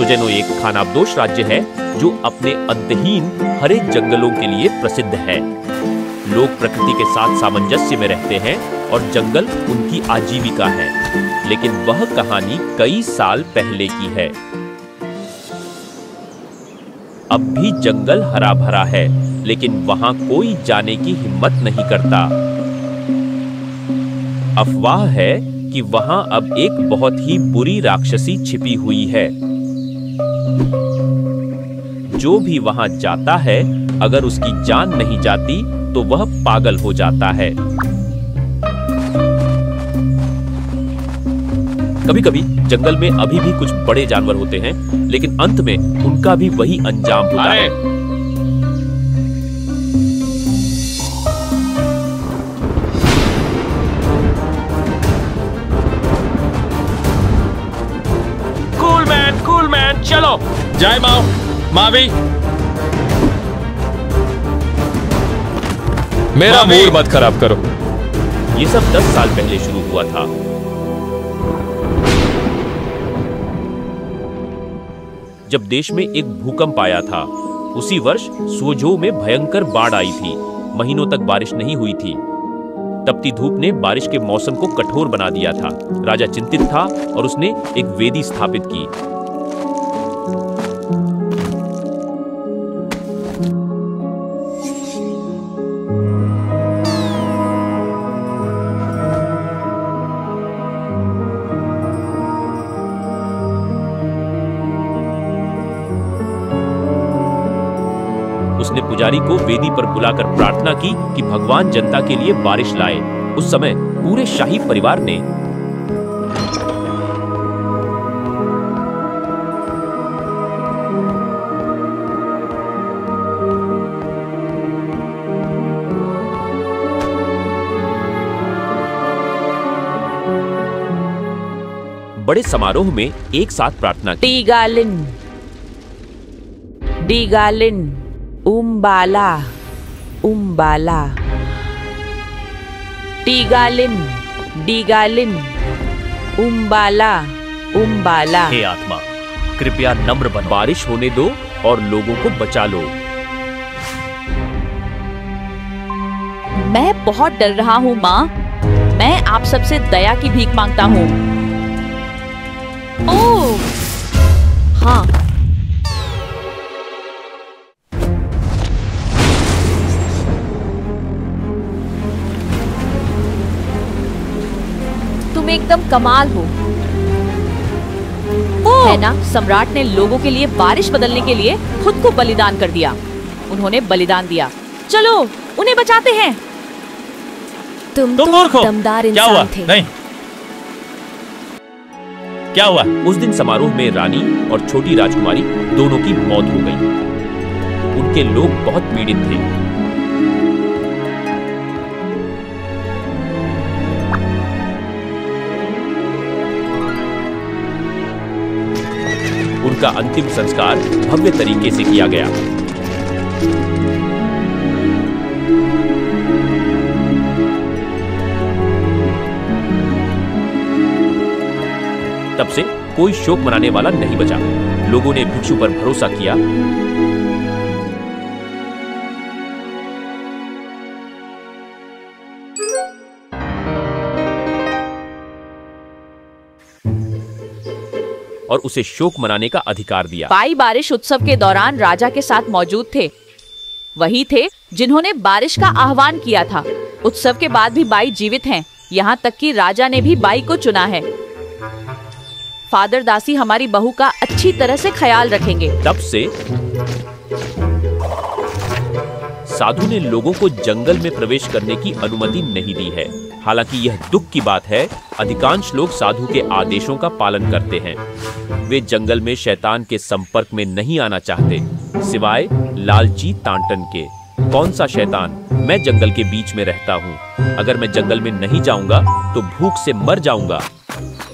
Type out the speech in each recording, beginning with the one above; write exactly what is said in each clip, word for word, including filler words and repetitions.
सुजेनो एक खानाबदोश राज्य है जो अपने अंतहीन हरे जंगलों के लिए प्रसिद्ध है। लोग प्रकृति के साथ सामंजस्य में रहते हैं और जंगल उनकी आजीविका है, लेकिन वह कहानी कई साल पहले की है। अब भी जंगल हरा भरा है, लेकिन वहां कोई जाने की हिम्मत नहीं करता। अफवाह है कि वहां अब एक बहुत ही बुरी राक्षसी छिपी हुई है। जो भी वहां जाता है, अगर उसकी जान नहीं जाती तो वह पागल हो जाता है। कभी-कभी जंगल में अभी भी कुछ बड़े जानवर होते हैं, लेकिन अंत में उनका भी वही अंजाम होता है। कूल मैन, कूल मैन, चलो जय माओ मावी। मेरा मूड मत खराब करो। ये सब दस साल पहले शुरू हुआ था। जब देश में एक भूकंप आया था, उसी वर्ष सोजो में भयंकर बाढ़ आई थी। महीनों तक बारिश नहीं हुई थी। तपती धूप ने बारिश के मौसम को कठोर बना दिया था। राजा चिंतित था और उसने एक वेदी स्थापित की। उसने पुजारी को वेदी पर बुलाकर प्रार्थना की कि भगवान जनता के लिए बारिश लाए। उस समय पूरे शाही परिवार ने बड़े समारोह में एक साथ प्रार्थना की। डीगालिन, डीगालिन, उम्बाला, उम्बाला, डीगालिन, डीगालिन, उम्बाला, उम्बाला। हे आत्मा, कृपया नम्र बन, बारिश होने दो और लोगों को बचा लो। मैं बहुत डर रहा हूँ माँ। मैं आप सबसे दया की भीख मांगता हूँ। ओह हाँ, एकदम कमाल हो, है ना। सम्राट ने लोगों के लिए बारिश बदलने के लिए खुद को बलिदान कर दिया। उन्होंने बलिदान दिया। चलो उन्हें बचाते हैं। तुम तुम दमदार इंसान थे। नहीं, क्या हुआ? उस दिन समारोह में रानी और छोटी राजकुमारी दोनों की मौत हो गई। उनके लोग बहुत पीड़ित थे। का अंतिम संस्कार भव्य तरीके से किया गया। तब से कोई शोक मनाने वाला नहीं बचा। लोगों ने भिक्षु पर भरोसा किया। और उसे शोक मनाने का अधिकार दिया। पाई बारिश उत्सव के दौरान राजा के साथ मौजूद थे। वही थे जिन्होंने बारिश का आह्वान किया था। उत्सव के बाद भी बाई जीवित हैं। यहाँ तक कि राजा ने भी बाई को चुना है। फादर दासी हमारी बहू का अच्छी तरह से ख्याल रखेंगे। तब से साधु ने लोगों को जंगल में प्रवेश करने की अनुमति नहीं दी है। हालांकि यह दुख की बात है, अधिकांश लोग साधु के आदेशों का पालन करते हैं। वे जंगल में शैतान के संपर्क में नहीं आना चाहते, सिवाय लालची तांटन के। कौन सा शैतान? मैं जंगल के बीच में रहता हूँ। अगर मैं जंगल में नहीं जाऊँगा तो भूख से मर जाऊँगा।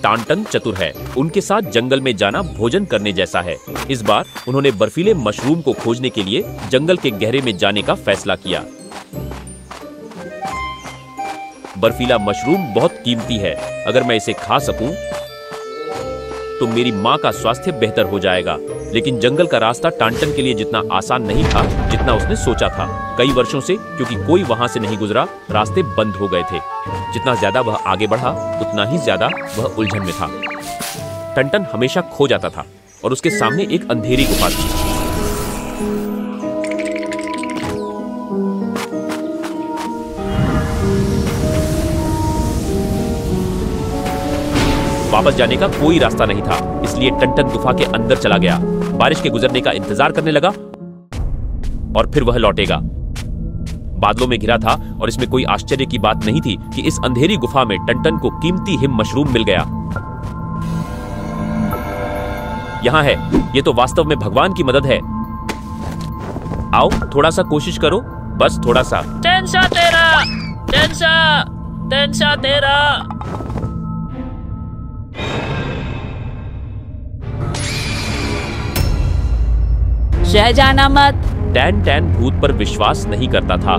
तांटन चतुर है। उनके साथ जंगल में जाना भोजन करने जैसा है। इस बार उन्होंने बर्फीले मशरूम को खोजने के लिए जंगल के गहरे में जाने का फैसला किया। बर्फीला मशरूम बहुत कीमती है। अगर मैं इसे खा सकूं तो मेरी माँ का स्वास्थ्य बेहतर हो जाएगा। लेकिन जंगल का रास्ता टांटन के लिए जितना आसान नहीं था जितना उसने सोचा था। कई वर्षों से क्योंकि कोई वहाँ से नहीं गुजरा, रास्ते बंद हो गए थे। जितना ज्यादा वह आगे बढ़ा उतना ही ज्यादा वह उलझन में था। टंटन हमेशा खो जाता था और उसके सामने एक अंधेरी गुफा थी। वापस जाने का कोई रास्ता नहीं था, इसलिए टंटन गुफा के अंदर चला गया, बारिश के गुजरने का इंतजार करने लगा और फिर वह लौटेगा। बादलों में घिरा था और इसमें कोई आश्चर्य की बात नहीं थी कि इस अंधेरी गुफा में टंटन को कीमती हिम मशरूम मिल गया। यहाँ है, ये तो वास्तव में भगवान की मदद है। आओ थोड़ा सा कोशिश करो, बस थोड़ा सा। टेंसा तेरा, टेंसा, टेंसा तेरा। शह जाना मत। टैन टैन भूत पर विश्वास नहीं करता था,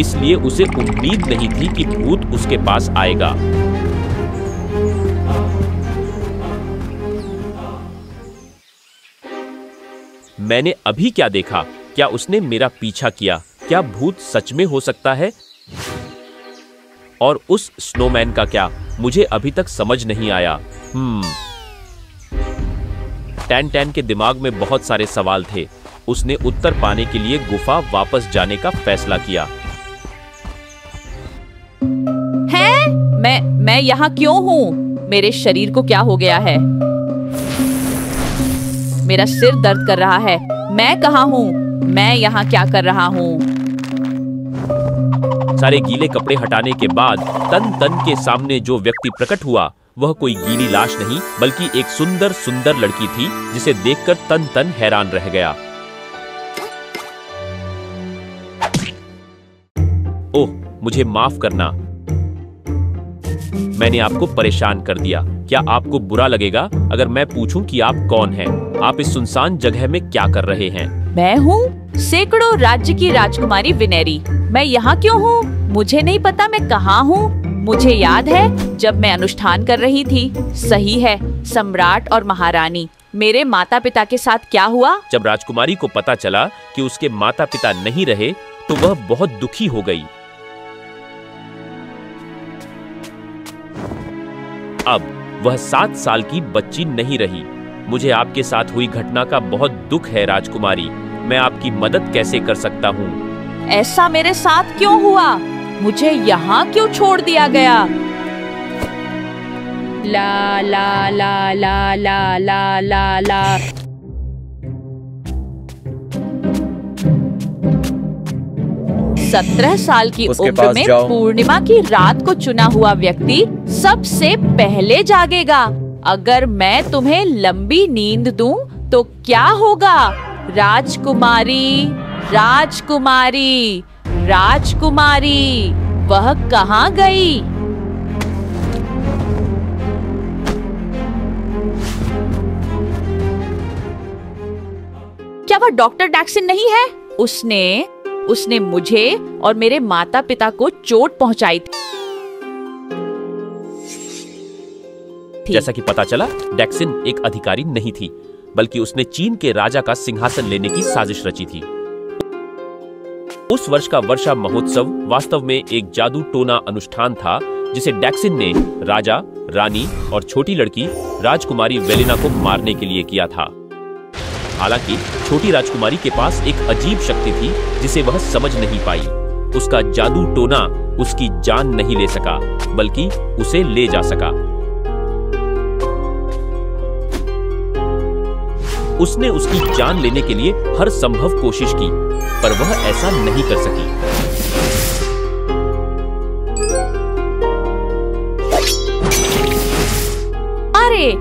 इसलिए उसे उम्मीद नहीं थी कि भूत उसके पास आएगा। मैंने अभी क्या देखा? क्या उसने मेरा पीछा किया? क्या भूत सच में हो सकता है? और उस स्नोमैन का क्या? मुझे अभी तक समझ नहीं आया। हम्म टैन टैन के दिमाग में बहुत सारे सवाल थे। उसने उत्तर पाने के लिए गुफा वापस जाने का फैसला किया। हैं? मैं मैं यहाँ क्यों हूँ? मेरे शरीर को क्या हो गया है? मेरा सिर दर्द कर रहा है। मैं कहाँ हूँ? मैं यहाँ क्या कर रहा हूँ? सारे गीले कपड़े हटाने के बाद तन तन के सामने जो व्यक्ति प्रकट हुआ वह कोई गीली लाश नहीं बल्कि एक सुंदर सुंदर लड़की थी, जिसे देखकर तन तन हैरान रह गया। ओह, मुझे माफ करना, मैंने आपको परेशान कर दिया। क्या आपको बुरा लगेगा अगर मैं पूछूं कि आप कौन हैं? आप इस सुनसान जगह में क्या कर रहे हैं? मैं हूँ सैकड़ों राज्य की राजकुमारी विनेरी। मैं यहाँ क्यों हूँ? मुझे नहीं पता मैं कहाँ हूँ। मुझे याद है जब मैं अनुष्ठान कर रही थी। सही है, सम्राट और महारानी। मेरे माता पिता के साथ क्या हुआ? जब राजकुमारी को पता चला कि उसके माता पिता नहीं रहे तो वह बहुत दुखी हो गई। अब वह सात साल की बच्ची नहीं रही। मुझे आपके साथ हुई घटना का बहुत दुख है राजकुमारी। मैं आपकी मदद कैसे कर सकता हूँ? ऐसा मेरे साथ क्यों हुआ? मुझे यहाँ क्यों छोड़ दिया गया? ला ला ला ला ला ला ला ला। सत्रह साल की उम्र में पूर्णिमा की रात को चुना हुआ व्यक्ति सबसे पहले जागेगा। अगर मैं तुम्हें लंबी नींद दूं तो क्या होगा? राजकुमारी, राजकुमारी, राजकुमारी, वह कहाँ गई? क्या वह डॉक्टर डैक्सिन नहीं है? उसने उसने मुझे और मेरे माता पिता को चोट पहुंचाई थी। जैसा कि पता चला, डैक्सिन एक अधिकारी नहीं थी बल्कि उसने चीन के राजा का सिंहासन लेने की साजिश रची थी। उस वर्ष का वर्षा महोत्सव वास्तव में एक जादू टोना अनुष्ठान था, जिसे डैक्सिन ने राजा, रानी और छोटी लड़की राजकुमारी वेलिना को मारने के लिए किया था। हालांकि छोटी राजकुमारी के पास एक अजीब शक्ति थी जिसे वह समझ नहीं पाई। उसका जादू टोना उसकी जान नहीं ले सका बल्कि उसे ले जा सका। उसने उसकी जान लेने के लिए हर संभव कोशिश की पर वह ऐसा नहीं कर सकी। अरे,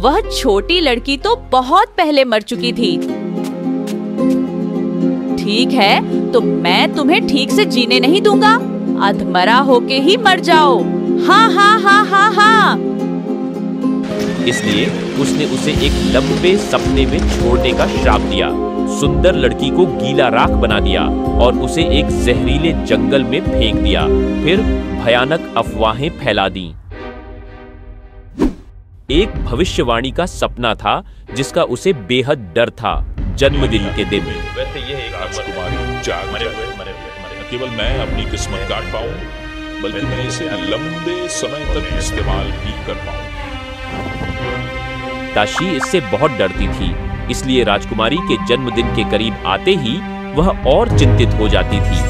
वह छोटी लड़की तो बहुत पहले मर चुकी थी। ठीक है, तो मैं तुम्हें ठीक से जीने नहीं दूंगा। अधमरा होके ही मर जाओ। हाँ हाँ हाँ हाँ हाँ। इसलिए उसने उसे एक लंबे सपने में छोड़ने का श्राप दिया। सुंदर लड़की को गीला राख बना दिया और उसे एक जहरीले जंगल में फेंक दिया। फिर भयानक अफवाहें फैला दी। एक भविष्यवाणी का सपना था जिसका उसे बेहद डर था। जन्मदिन के दिन वैसे ये एक राजकुमारी जाग मरे हुए मरे हुए केवल मैं अपनी किस्मत काट पाऊं, बल्कि मैं इसे लंबे समय तक इस्तेमाल भी कर पाऊं। ताशी इससे बहुत डरती थी, इसलिए राजकुमारी के जन्मदिन के करीब आते ही वह और चिंतित हो जाती थी।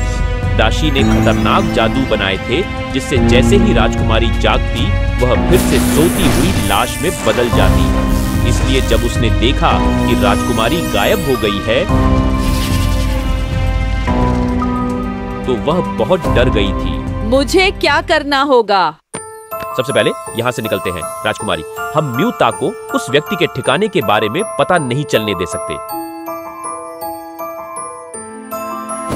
ताशी ने खतरनाक जादू बनाए थे जिससे जैसे ही राजकुमारी जागती वह फिर से सोती हुई लाश में बदल जाती। इसलिए जब उसने देखा कि राजकुमारी गायब हो गई है तो वह बहुत डर गई थी। मुझे क्या करना होगा? सबसे पहले यहाँ से निकलते हैं राजकुमारी। हम म्यूता को उस व्यक्ति के ठिकाने के बारे में पता नहीं चलने दे सकते।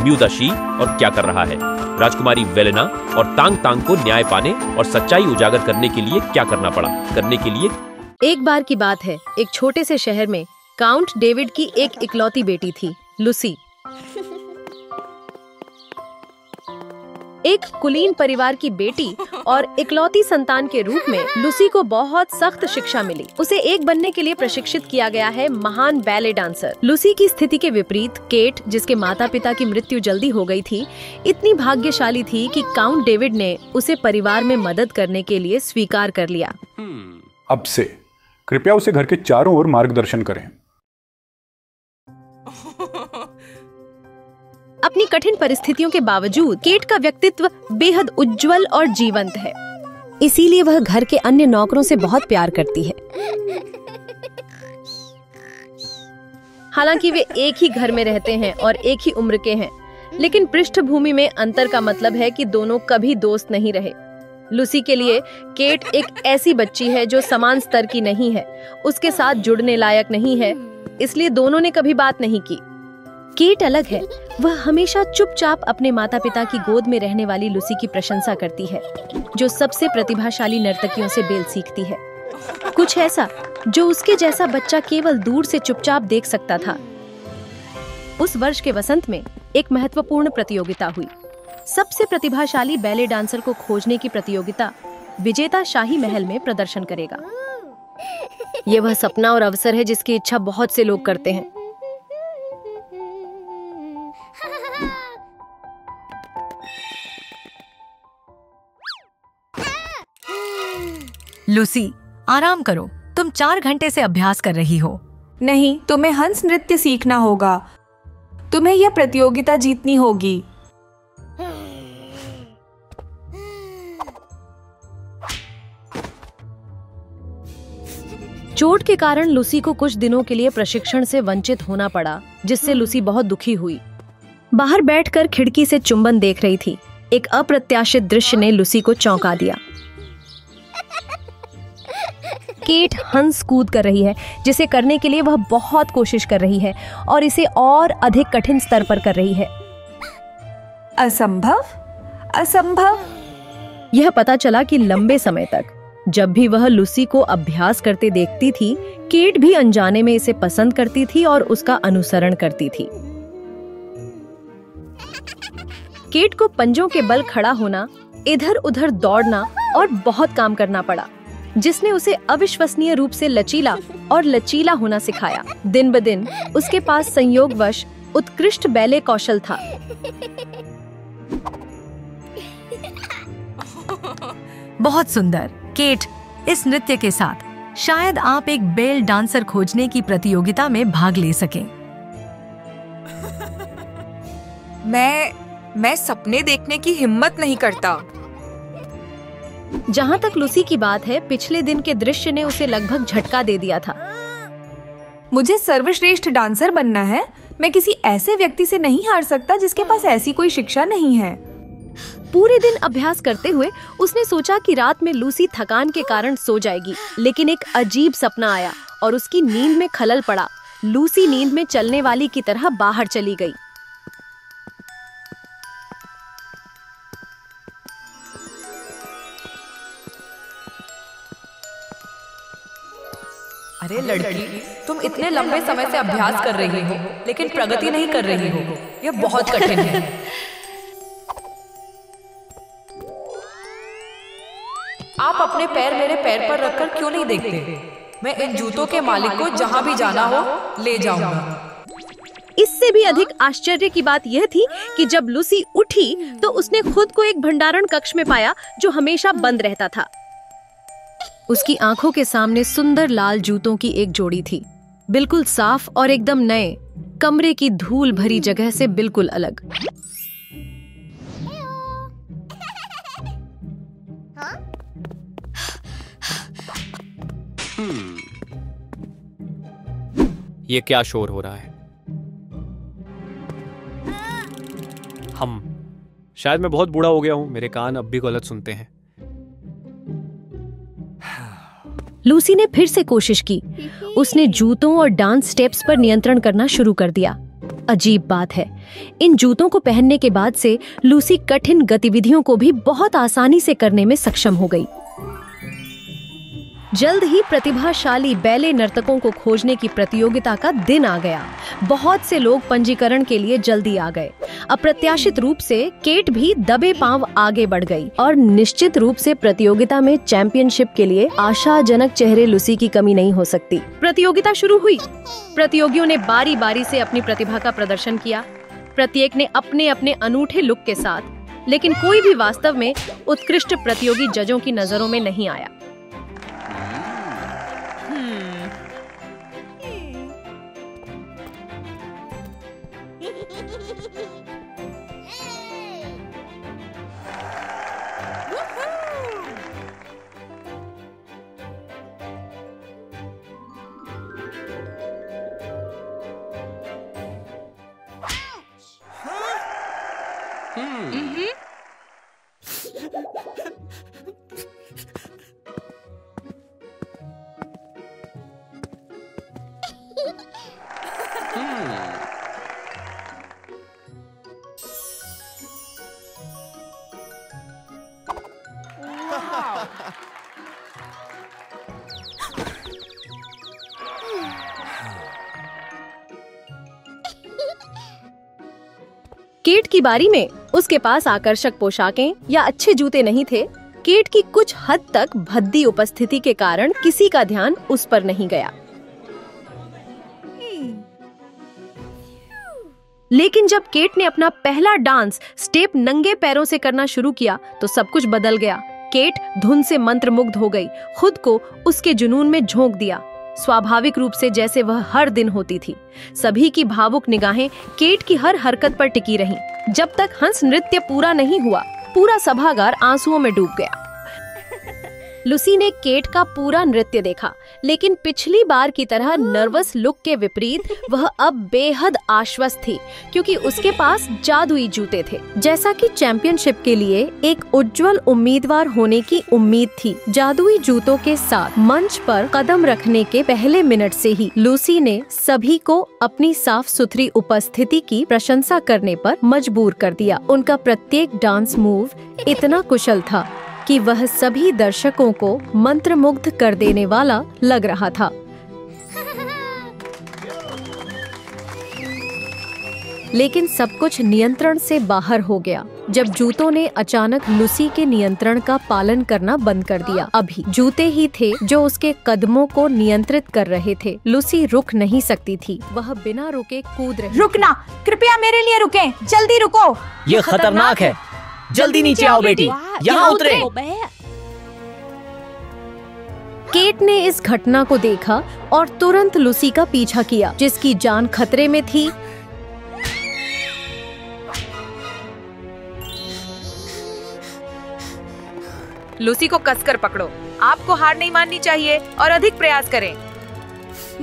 म्यूदाशी और क्या कर रहा है? राजकुमारी वेलिना और तांग तांग को न्याय पाने और सच्चाई उजागर करने के लिए क्या करना पड़ा? करने के लिए एक बार की बात है, एक छोटे से शहर में काउंट डेविड की एक इकलौती बेटी थी, लूसी। एक कुलीन परिवार की बेटी और इकलौती संतान के रूप में लूसी को बहुत सख्त शिक्षा मिली। उसे एक बनने के लिए प्रशिक्षित किया गया है महान बैले डांसर। लूसी की स्थिति के विपरीत केट, जिसके माता पिता की मृत्यु जल्दी हो गई थी, इतनी भाग्यशाली थी कि काउंट डेविड ने उसे परिवार में मदद करने के लिए स्वीकार कर लिया। अब से कृपया उसे घर के चारों ओर मार्गदर्शन करें। अपनी कठिन परिस्थितियों के बावजूद केट का व्यक्तित्व बेहद उज्जवल और जीवंत है, इसीलिए वह घर के अन्य नौकरों से बहुत प्यार करती है। हालांकि वे एक ही घर में रहते हैं और एक ही उम्र के हैं, लेकिन पृष्ठभूमि में अंतर का मतलब है कि दोनों कभी दोस्त नहीं रहे। लूसी के लिए केट एक ऐसी बच्ची है जो समान स्तर की नहीं है, उसके साथ जुड़ने लायक नहीं है, इसलिए दोनों ने कभी बात नहीं की। केट अलग है, वह हमेशा चुपचाप अपने माता पिता की गोद में रहने वाली लूसी की प्रशंसा करती है, जो सबसे प्रतिभाशाली नर्तकियों से बेल सीखती है। कुछ ऐसा जो उसके जैसा बच्चा केवल दूर से चुपचाप देख सकता था। उस वर्ष के वसंत में एक महत्वपूर्ण प्रतियोगिता हुई, सबसे प्रतिभाशाली बैले डांसर को खोजने की प्रतियोगिता। विजेता शाही महल में प्रदर्शन करेगा। यह वह सपना और अवसर है जिसकी इच्छा बहुत से लोग करते हैं। लूसी, आराम करो, तुम चार घंटे से अभ्यास कर रही हो। नहीं, तुम्हें हंस नृत्य सीखना होगा। तुम्हें यह प्रतियोगिता जीतनी होगी। चोट के कारण लूसी को कुछ दिनों के लिए प्रशिक्षण से वंचित होना पड़ा, जिससे लूसी बहुत दुखी हुई। बाहर बैठकर खिड़की से चुंबन देख रही थी। एक अप्रत्याशित दृश्य ने लूसी को चौंका दिया। केट हंस कूद कर रही है, जिसे करने के लिए वह बहुत कोशिश कर रही है और इसे और अधिक कठिन स्तर पर कर रही है। असंभव, असंभव। यह पता चला कि लंबे समय तक जब भी वह लूसी को अभ्यास करते देखती थी, केट भी अनजाने में इसे पसंद करती थी और उसका अनुसरण करती थी। केट को पंजों के बल खड़ा होना, इधर उधर दौड़ना और बहुत काम करना पड़ा, जिसने उसे अविश्वसनीय रूप से लचीला और लचीला होना सिखाया। दिन ब दिन उसके पास संयोगवश उत्कृष्ट बैले कौशल था। बहुत सुंदर केट, इस नृत्य के साथ शायद आप एक बेल डांसर खोजने की प्रतियोगिता में भाग ले सकें। मैं मैं सपने देखने की हिम्मत नहीं करता। जहां तक लूसी की बात है, पिछले दिन के दृश्य ने उसे लगभग झटका दे दिया था। मुझे सर्वश्रेष्ठ डांसर बनना है। मैं किसी ऐसे व्यक्ति से नहीं हार सकता जिसके पास ऐसी कोई शिक्षा नहीं है। पूरे दिन अभ्यास करते हुए उसने सोचा कि रात में लूसी थकान के कारण सो जाएगी, लेकिन एक अजीब सपना आया और उसकी नींद में खलल पड़ा। लूसी नींद में चलने वाली की तरह बाहर चली गई। अरे लड़की, तुम इतने लंबे समय से अभ्यास कर रही हो लेकिन प्रगति नहीं कर रही हो। यह बहुत कठिन है। आप अपने पैर मेरे पैर पर रखकर क्यों नहीं देखते? मैं इन जूतों के मालिक को जहाँ भी जाना हो ले जाऊंगा। इससे भी अधिक आश्चर्य की बात यह थी कि जब लूसी उठी तो उसने खुद को एक भंडारण कक्ष में पाया जो हमेशा बंद रहता था। उसकी आंखों के सामने सुंदर लाल जूतों की एक जोड़ी थी, बिल्कुल साफ और एकदम नए, कमरे की धूल भरी जगह से बिल्कुल अलग। ये क्या शोर हो रहा है? हम शायद मैं बहुत बूढ़ा हो गया हूँ, मेरे कान अब भी गलत सुनते हैं। लूसी ने फिर से कोशिश की। उसने जूतों और डांस स्टेप्स पर नियंत्रण करना शुरू कर दिया। अजीब बात है, इन जूतों को पहनने के बाद से लूसी कठिन गतिविधियों को भी बहुत आसानी से करने में सक्षम हो गई। जल्द ही प्रतिभाशाली बैले नर्तकों को खोजने की प्रतियोगिता का दिन आ गया। बहुत से लोग पंजीकरण के लिए जल्दी आ गए। अप्रत्याशित रूप से केट भी दबे पांव आगे बढ़ गई और निश्चित रूप से प्रतियोगिता में चैंपियनशिप के लिए आशाजनक चेहरे लूसी की कमी नहीं हो सकती। प्रतियोगिता शुरू हुई। प्रतियोगियों ने बारी बारी से अपनी प्रतिभा का प्रदर्शन किया, प्रत्येक ने अपने अपने अनूठे लुक के साथ, लेकिन कोई भी वास्तव में उत्कृष्ट प्रतियोगी जजों की नजरों में नहीं आया। केट की बारी में उसके पास आकर्षक पोशाकें या अच्छे जूते नहीं थे। केट की कुछ हद तक भद्दी उपस्थिति के कारण किसी का ध्यान उस पर नहीं गया, लेकिन जब केट ने अपना पहला डांस स्टेप नंगे पैरों से करना शुरू किया तो सब कुछ बदल गया। केट धुन से मंत्रमुग्ध हो गई, खुद को उसके जुनून में झोंक दिया, स्वाभाविक रूप से जैसे वह हर दिन होती थी। सभी की भावुक निगाहें केट की हर हरकत पर टिकी रहीं, जब तक हंस नृत्य पूरा नहीं हुआ। पूरा सभागार आंसुओं में डूब गया। लूसी ने केट का पूरा नृत्य देखा, लेकिन पिछली बार की तरह नर्वस लुक के विपरीत वह अब बेहद आश्वस्त थी, क्योंकि उसके पास जादुई जूते थे। जैसा कि चैंपियनशिप के लिए एक उज्जवल उम्मीदवार होने की उम्मीद थी, जादुई जूतों के साथ मंच पर कदम रखने के पहले मिनट से ही लूसी ने सभी को अपनी साफ सुथरी उपस्थिति की प्रशंसा करने पर मजबूर कर दिया। उनका प्रत्येक डांस मूव इतना कुशल था कि वह सभी दर्शकों को मंत्रमुग्ध कर देने वाला लग रहा था। लेकिन सब कुछ नियंत्रण से बाहर हो गया जब जूतों ने अचानक लूसी के नियंत्रण का पालन करना बंद कर दिया। अभी जूते ही थे जो उसके कदमों को नियंत्रित कर रहे थे। लूसी रुक नहीं सकती थी, वह बिना रुके कूद रही। रुकना, कृपया मेरे लिए रुकें, जल्दी रुको, ये खतरनाक है, जल्दी नीचे आओ बेटी, यहाँ उतरे। केट ने इस घटना को देखा और तुरंत लूसी का पीछा किया, जिसकी जान खतरे में थी। लूसी को कसकर पकड़ो, आपको हार नहीं माननी चाहिए और अधिक प्रयास करें।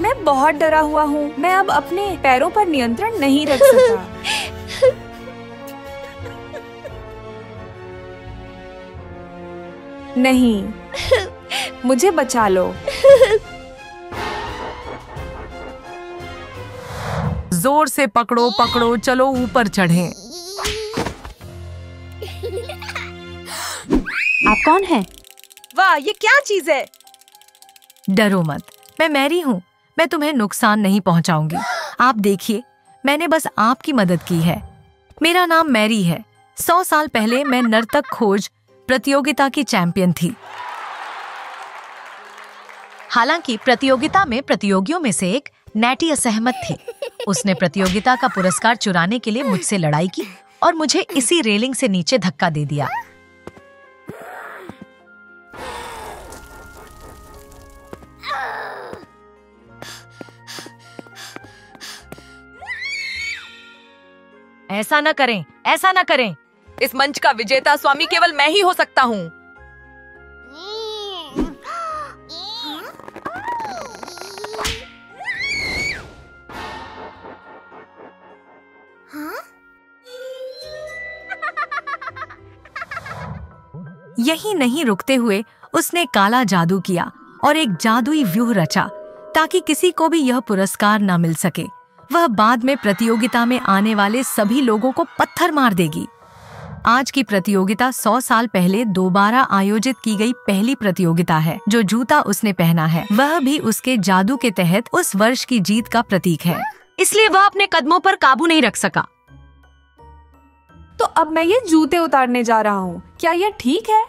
मैं बहुत डरा हुआ हूँ, मैं अब अपने पैरों पर नियंत्रण नहीं रख सकता। नहीं, मुझे बचा लो। जोर से पकड़ो पकड़ो, चलो ऊपर चढ़ें। आप कौन हैं? वाह, ये क्या चीज है? डरो मत, मैं मैरी हूँ, मैं तुम्हें नुकसान नहीं पहुँचाऊंगी। आप देखिए, मैंने बस आपकी मदद की है। मेरा नाम मैरी है। सौ साल पहले मैं नर्तक खोज प्रतियोगिता की चैंपियन थी। हालांकि प्रतियोगिता में प्रतियोगियों में से एक नेटी असहमत थी। उसने प्रतियोगिता का पुरस्कार चुराने के लिए मुझसे लड़ाई की और मुझे इसी रेलिंग से नीचे धक्का दे दिया। ऐसा ना करें, ऐसा ना करें। इस मंच का विजेता स्वामी केवल मैं ही हो सकता हूँ। यही नहीं रुकते हुए उसने काला जादू किया और एक जादुई व्यूह रचा ताकि किसी को भी यह पुरस्कार न मिल सके। वह बाद में प्रतियोगिता में आने वाले सभी लोगों को पत्थर मार देगी। आज की प्रतियोगिता सौ साल पहले दोबारा आयोजित की गई पहली प्रतियोगिता है। जो जूता उसने पहना है वह भी उसके जादू के तहत उस वर्ष की जीत का प्रतीक है, इसलिए वह अपने कदमों पर काबू नहीं रख सका। तो अब मैं ये जूते उतारने जा रहा हूँ, क्या यह ठीक है?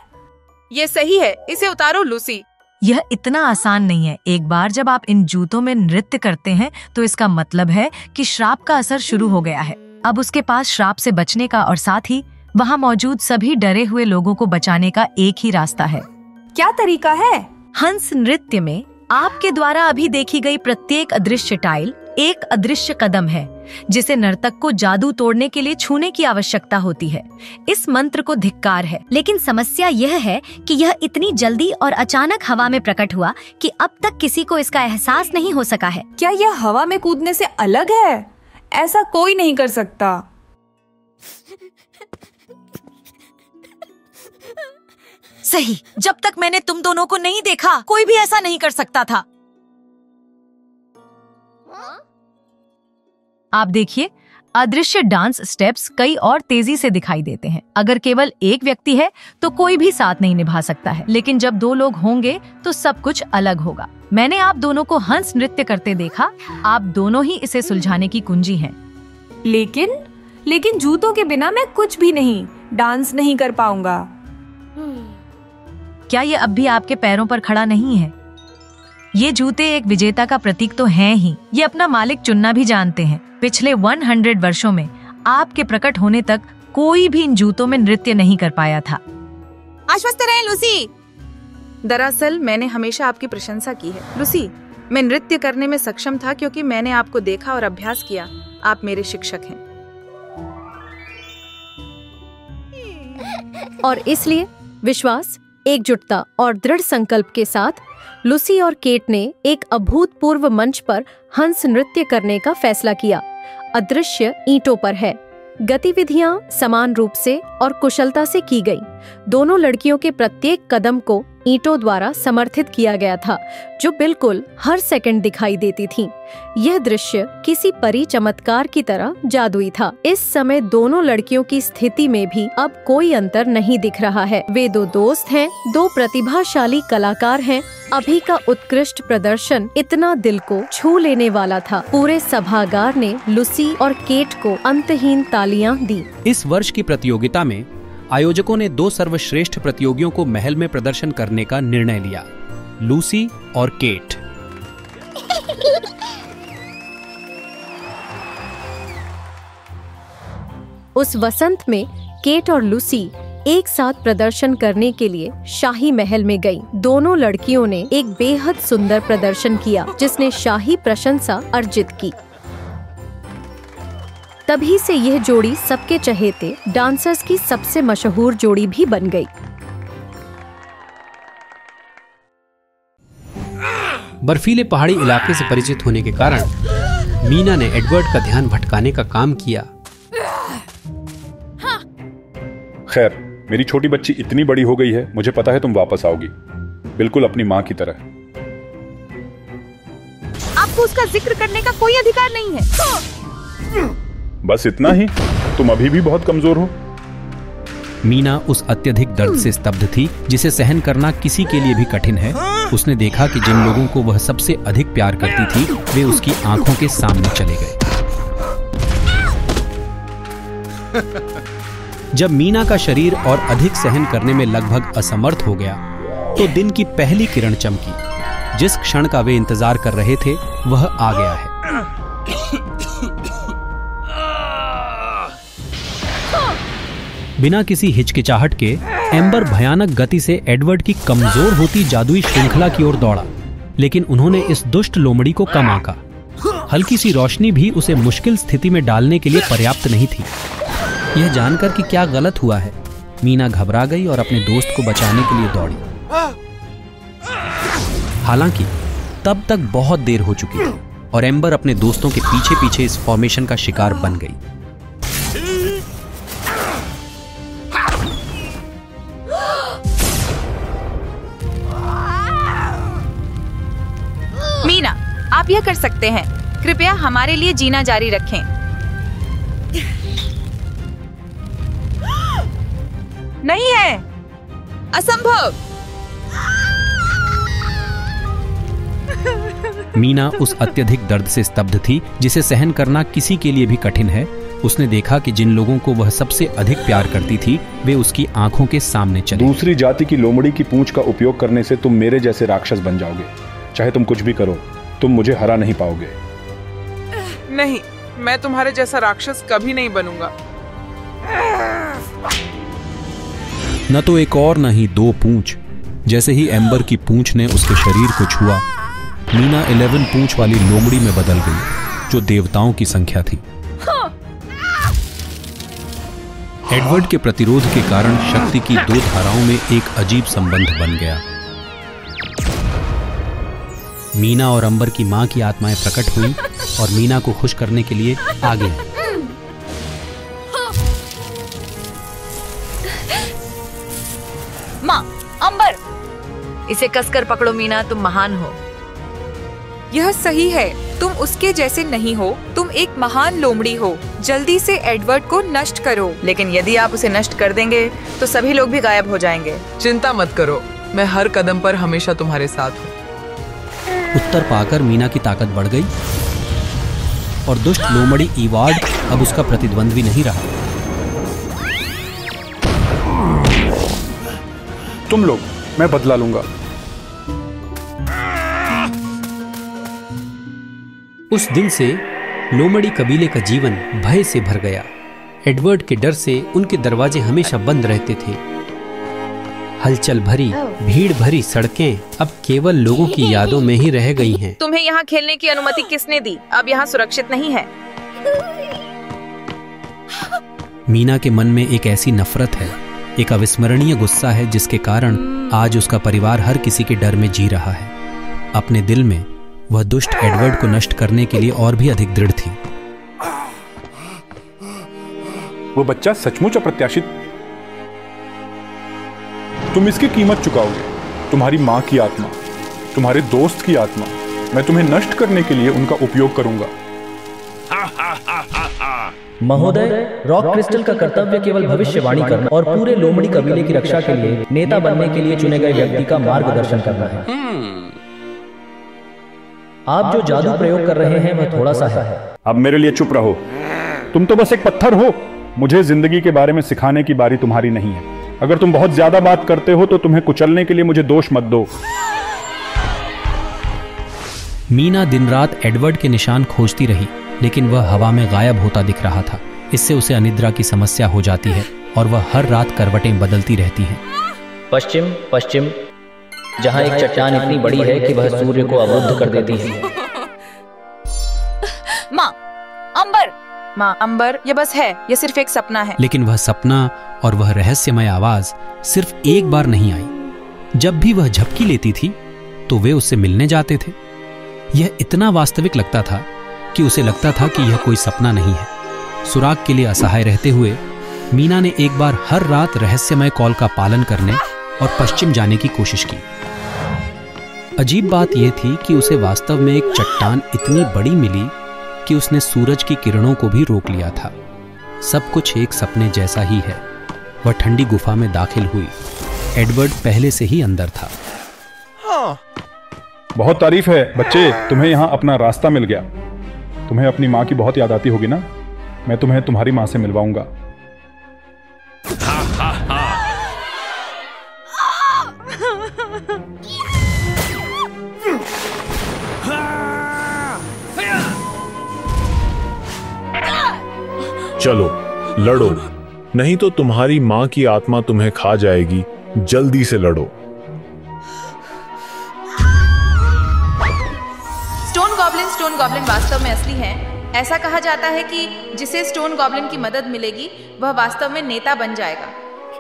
ये सही है, इसे उतारो लूसी। यह इतना आसान नहीं है। एक बार जब आप इन जूतों में नृत्य करते हैं तो इसका मतलब है कि श्राप का असर शुरू हो गया है। अब उसके पास श्राप से बचने का और साथ ही वहाँ मौजूद सभी डरे हुए लोगों को बचाने का एक ही रास्ता है। क्या तरीका है? हंस नृत्य में आपके द्वारा अभी देखी गई प्रत्येक अदृश्य टाइल एक अदृश्य कदम है जिसे नर्तक को जादू तोड़ने के लिए छूने की आवश्यकता होती है। इस मंत्र को धिक्कार है, लेकिन समस्या यह है कि यह इतनी जल्दी और अचानक हवा में प्रकट हुआ कि अब तक किसी को इसका एहसास नहीं हो सका है। क्या यह हवा में कूदने से अलग है? ऐसा कोई नहीं कर सकता। सही, जब तक मैंने तुम दोनों को नहीं देखा कोई भी ऐसा नहीं कर सकता था। आप देखिए, अदृश्य डांस स्टेप्स कई और तेजी से दिखाई देते हैं। अगर केवल एक व्यक्ति है तो कोई भी साथ नहीं निभा सकता है, लेकिन जब दो लोग होंगे तो सब कुछ अलग होगा। मैंने आप दोनों को हंस नृत्य करते देखा। आप दोनों ही इसे सुलझाने की कुंजी हैं। लेकिन लेकिन जूतों के बिना मैं कुछ भी नहीं, डांस नहीं कर पाऊंगा। क्या ये अब भी आपके पैरों पर खड़ा नहीं है? ये जूते एक विजेता का प्रतीक तो हैं ही, ये अपना मालिक चुनना भी जानते हैं। पिछले सौ वर्षों में आपके प्रकट होने तक कोई भी इन जूतों में नृत्य नहीं कर पाया था। आश्वस्त रहें लूसी। दरअसल मैंने हमेशा आपकी प्रशंसा की है लूसी। मैं नृत्य करने में सक्षम था क्योंकि मैंने आपको देखा और अभ्यास किया। आप मेरे शिक्षक हैं और इसलिए विश्वास, एकजुटता और दृढ़ संकल्प के साथ लूसी और केट ने एक अभूतपूर्व मंच पर हंस नृत्य करने का फैसला किया। अदृश्य ईंटों पर है। गतिविधियां समान रूप से और कुशलता से की गई। दोनों लड़कियों के प्रत्येक कदम को ईंटों द्वारा समर्थित किया गया था जो बिल्कुल हर सेकंड दिखाई देती थीं। यह दृश्य किसी परी चमत्कार की तरह जादुई था। इस समय दोनों लड़कियों की स्थिति में भी अब कोई अंतर नहीं दिख रहा है। वे दो दोस्त हैं, दो प्रतिभाशाली कलाकार हैं। अभी का उत्कृष्ट प्रदर्शन इतना दिल को छू लेने वाला था। पूरे सभागार ने लूसी और केट को अंतहीन तालियां दी। इस वर्ष की प्रतियोगिता में आयोजकों ने दो सर्वश्रेष्ठ प्रतियोगियों को महल में प्रदर्शन करने का निर्णय लिया, लूसी और केट। उस वसंत में केट और लूसी एक साथ प्रदर्शन करने के लिए शाही महल में गईं। दोनों लड़कियों ने एक बेहद सुंदर प्रदर्शन किया जिसने शाही प्रशंसा अर्जित की। तभी से यह जोड़ी सबके चहेते डांसर्स की सबसे मशहूर जोड़ी भी बन गई। बर्फीले पहाड़ी इलाके से परिचित होने के कारण मीना ने एडवर्ड का ध्यान भटकाने का काम किया। खैर, मेरी छोटी बच्ची इतनी बड़ी हो गई है, मुझे पता है तुम वापस आओगी, बिल्कुल अपनी माँ की तरह। आपको उसका जिक्र करने का कोई अधिकार नहीं है। बस इतना ही, तुम अभी भी बहुत कमजोर हो। मीना उस अत्यधिक दर्द से स्तब्ध थी जिसे सहन करना किसी के लिए भी कठिन है। उसने देखा कि जिन लोगों को वह सबसे अधिक प्यार करती थी वे उसकी आंखों के सामने चले गए। जब मीना का शरीर और अधिक सहन करने में लगभग असमर्थ हो गया तो दिन की पहली किरण चमकी जिस क्षण का वे इंतजार कर रहे थे वह आ गया है। बिना किसी हिचकिचाहट के एम्बर भयानक गति से एडवर्ड की कमजोर होती जादुई श्रृंखला की ओर दौड़ा, लेकिन उन्होंने इस दुष्ट लोमड़ी को कम आंका। हल्की सी रोशनी भी उसे मुश्किल स्थिति में डालने के लिए पर्याप्त नहीं थी। यह जानकर कि क्या गलत हुआ है, मीना घबरा गई और अपने दोस्त को बचाने के लिए दौड़ी। हालांकि तब तक बहुत देर हो चुकी थी और एम्बर अपने दोस्तों के पीछे पीछे इस फॉर्मेशन का शिकार बन गई। मीना, आप यह कर सकते हैं, कृपया हमारे लिए जीना जारी रखें। नहीं है, असंभव। मीना उस अत्यधिक दर्द से स्तब्ध थी जिसे सहन करना किसी के लिए भी कठिन है। उसने देखा कि जिन लोगों को वह सबसे अधिक प्यार करती थी वे उसकी आंखों के सामने चले। दूसरी जाति की लोमड़ी की पूंछ का उपयोग करने से तुम मेरे जैसे राक्षस बन जाओगे। चाहे तुम कुछ भी करो, तुम मुझे हरा नहीं पाओगे। नहीं, मैं तुम्हारे जैसा राक्षस कभी नहीं बनूंगा। न तो एक और न ही दो पूंछ। जैसे ही एम्बर की पूंछ ने उसके शरीर को छुआ, मीना ग्यारह पूंछ वाली लोमड़ी में बदल गई, जो देवताओं की संख्या थी। एडवर्ड के प्रतिरोध के कारण शक्ति की दो धाराओं में एक अजीब संबंध बन गया। मीना और अंबर की मां की आत्माएं प्रकट हुई और मीना को खुश करने के लिए आगे। मां, अंबर, इसे कसकर पकड़ो। मीना, तुम महान हो। यह सही है, तुम उसके जैसे नहीं हो, तुम एक महान लोमड़ी हो। जल्दी से एडवर्ड को नष्ट करो। लेकिन यदि आप उसे नष्ट कर देंगे तो सभी लोग भी गायब हो जाएंगे। चिंता मत करो, मैं हर कदम पर हमेशा तुम्हारे साथ हूँ। उत्तर पाकर मीना की ताकत बढ़ गई और दुष्ट लोमड़ी ईवार्ड अब उसका प्रतिद्वंद्वी नहीं रहा। तुम लोग, मैं बदला लूंगा। उस दिन से लोमड़ी कबीले का जीवन भय से भर गया। एडवर्ड के डर से उनके दरवाजे हमेशा बंद रहते थे। हलचल भरी, भीड़ भरी सड़कें अब केवल लोगों की यादों में ही रह गई हैं। तुम्हें यहाँ खेलने की अनुमति किसने दी? अब यहाँ सुरक्षित नहीं है। मीना के मन में एक ऐसी नफरत है, एक अविस्मरणीय गुस्सा है, जिसके कारण आज उसका परिवार हर किसी के डर में जी रहा है। अपने दिल में वह दुष्ट एडवर्ड को नष्ट करने के लिए और भी अधिक दृढ़ थी। वो बच्चा सचमुच अप्रत्याशित। तुम इसकी कीमत चुकाओगे। तुम्हारी माँ की आत्मा, तुम्हारे दोस्त की आत्मा। मैं तुम्हें नष्ट करने के लिए उनका उपयोग करूंगा। महोदय, रॉक क्रिस्टल का कर्तव्य केवल भविष्यवाणी करना और पूरे लोमड़ी कबीले की रक्षा के लिए नेता बनने के लिए चुने गए व्यक्ति का मार्गदर्शन करना है। आप जो जादू प्रयोग कर रहे हैं वह थोड़ा सा है। अब मेरे लिए चुप रहो। तुम तो बस एक पत्थर हो। मुझे जिंदगी के बारे में सिखाने की बारी तुम्हारी नहीं है। अगर तुम बहुत ज्यादा बात करते हो तो तुम्हें कुचलने के लिए मुझे दोष मत दो। मीना दिन रात एडवर्ड के निशान खोजती रही, लेकिन वह हवा में गायब होता दिख रहा था। इससे उसे अनिद्रा की समस्या हो जाती है और वह हर रात करवटें बदलती रहती हैं। पश्चिम पश्चिम, जहां एक चट्टान इतनी बड़ी है कि वह सूर्य को अवरुद्ध कर देती है। माँ अंबर, माँ अंबर, यह बस है, यह सिर्फ एक सपना है। लेकिन वह सपना और वह रहस्यमय आवाज सिर्फ एक बार नहीं आई। जब भी वह झपकी लेती थी तो वे उससे मिलने जाते थे। यह इतना वास्तविक लगता था कि उसे लगता था कि यह कोई सपना नहीं है। सुराग के लिए असहाय रहते हुए मीना ने एक बार हर रात रहस्यमय कॉल का पालन करने और पश्चिम जाने की कोशिश की। अजीब बात यह थी कि उसे वास्तव में एक चट्टान इतनी बड़ी मिली कि उसने सूरज की किरणों को भी रोक लिया था। सब कुछ एक सपने जैसा ही है। वह ठंडी गुफा में दाखिल हुई। एडवर्ड पहले से ही अंदर था। हाँ। बहुत तारीफ है बच्चे, तुम्हें यहाँ अपना रास्ता मिल गया। तुम्हें अपनी माँ की बहुत याद आती होगी ना? मैं तुम्हें तुम्हारी माँ से मिलवाऊंगा। चलो लड़ो, नहीं तो तुम्हारी माँ की आत्मा तुम्हें खा जाएगी। जल्दी से लड़ो। स्टोन गॉब्लिन स्टोन गॉब्लिन वास्तव में असली हैं। ऐसा कहा जाता है कि जिसे स्टोन गॉब्लिन की मदद मिलेगी वह वास्तव में नेता बन जाएगा।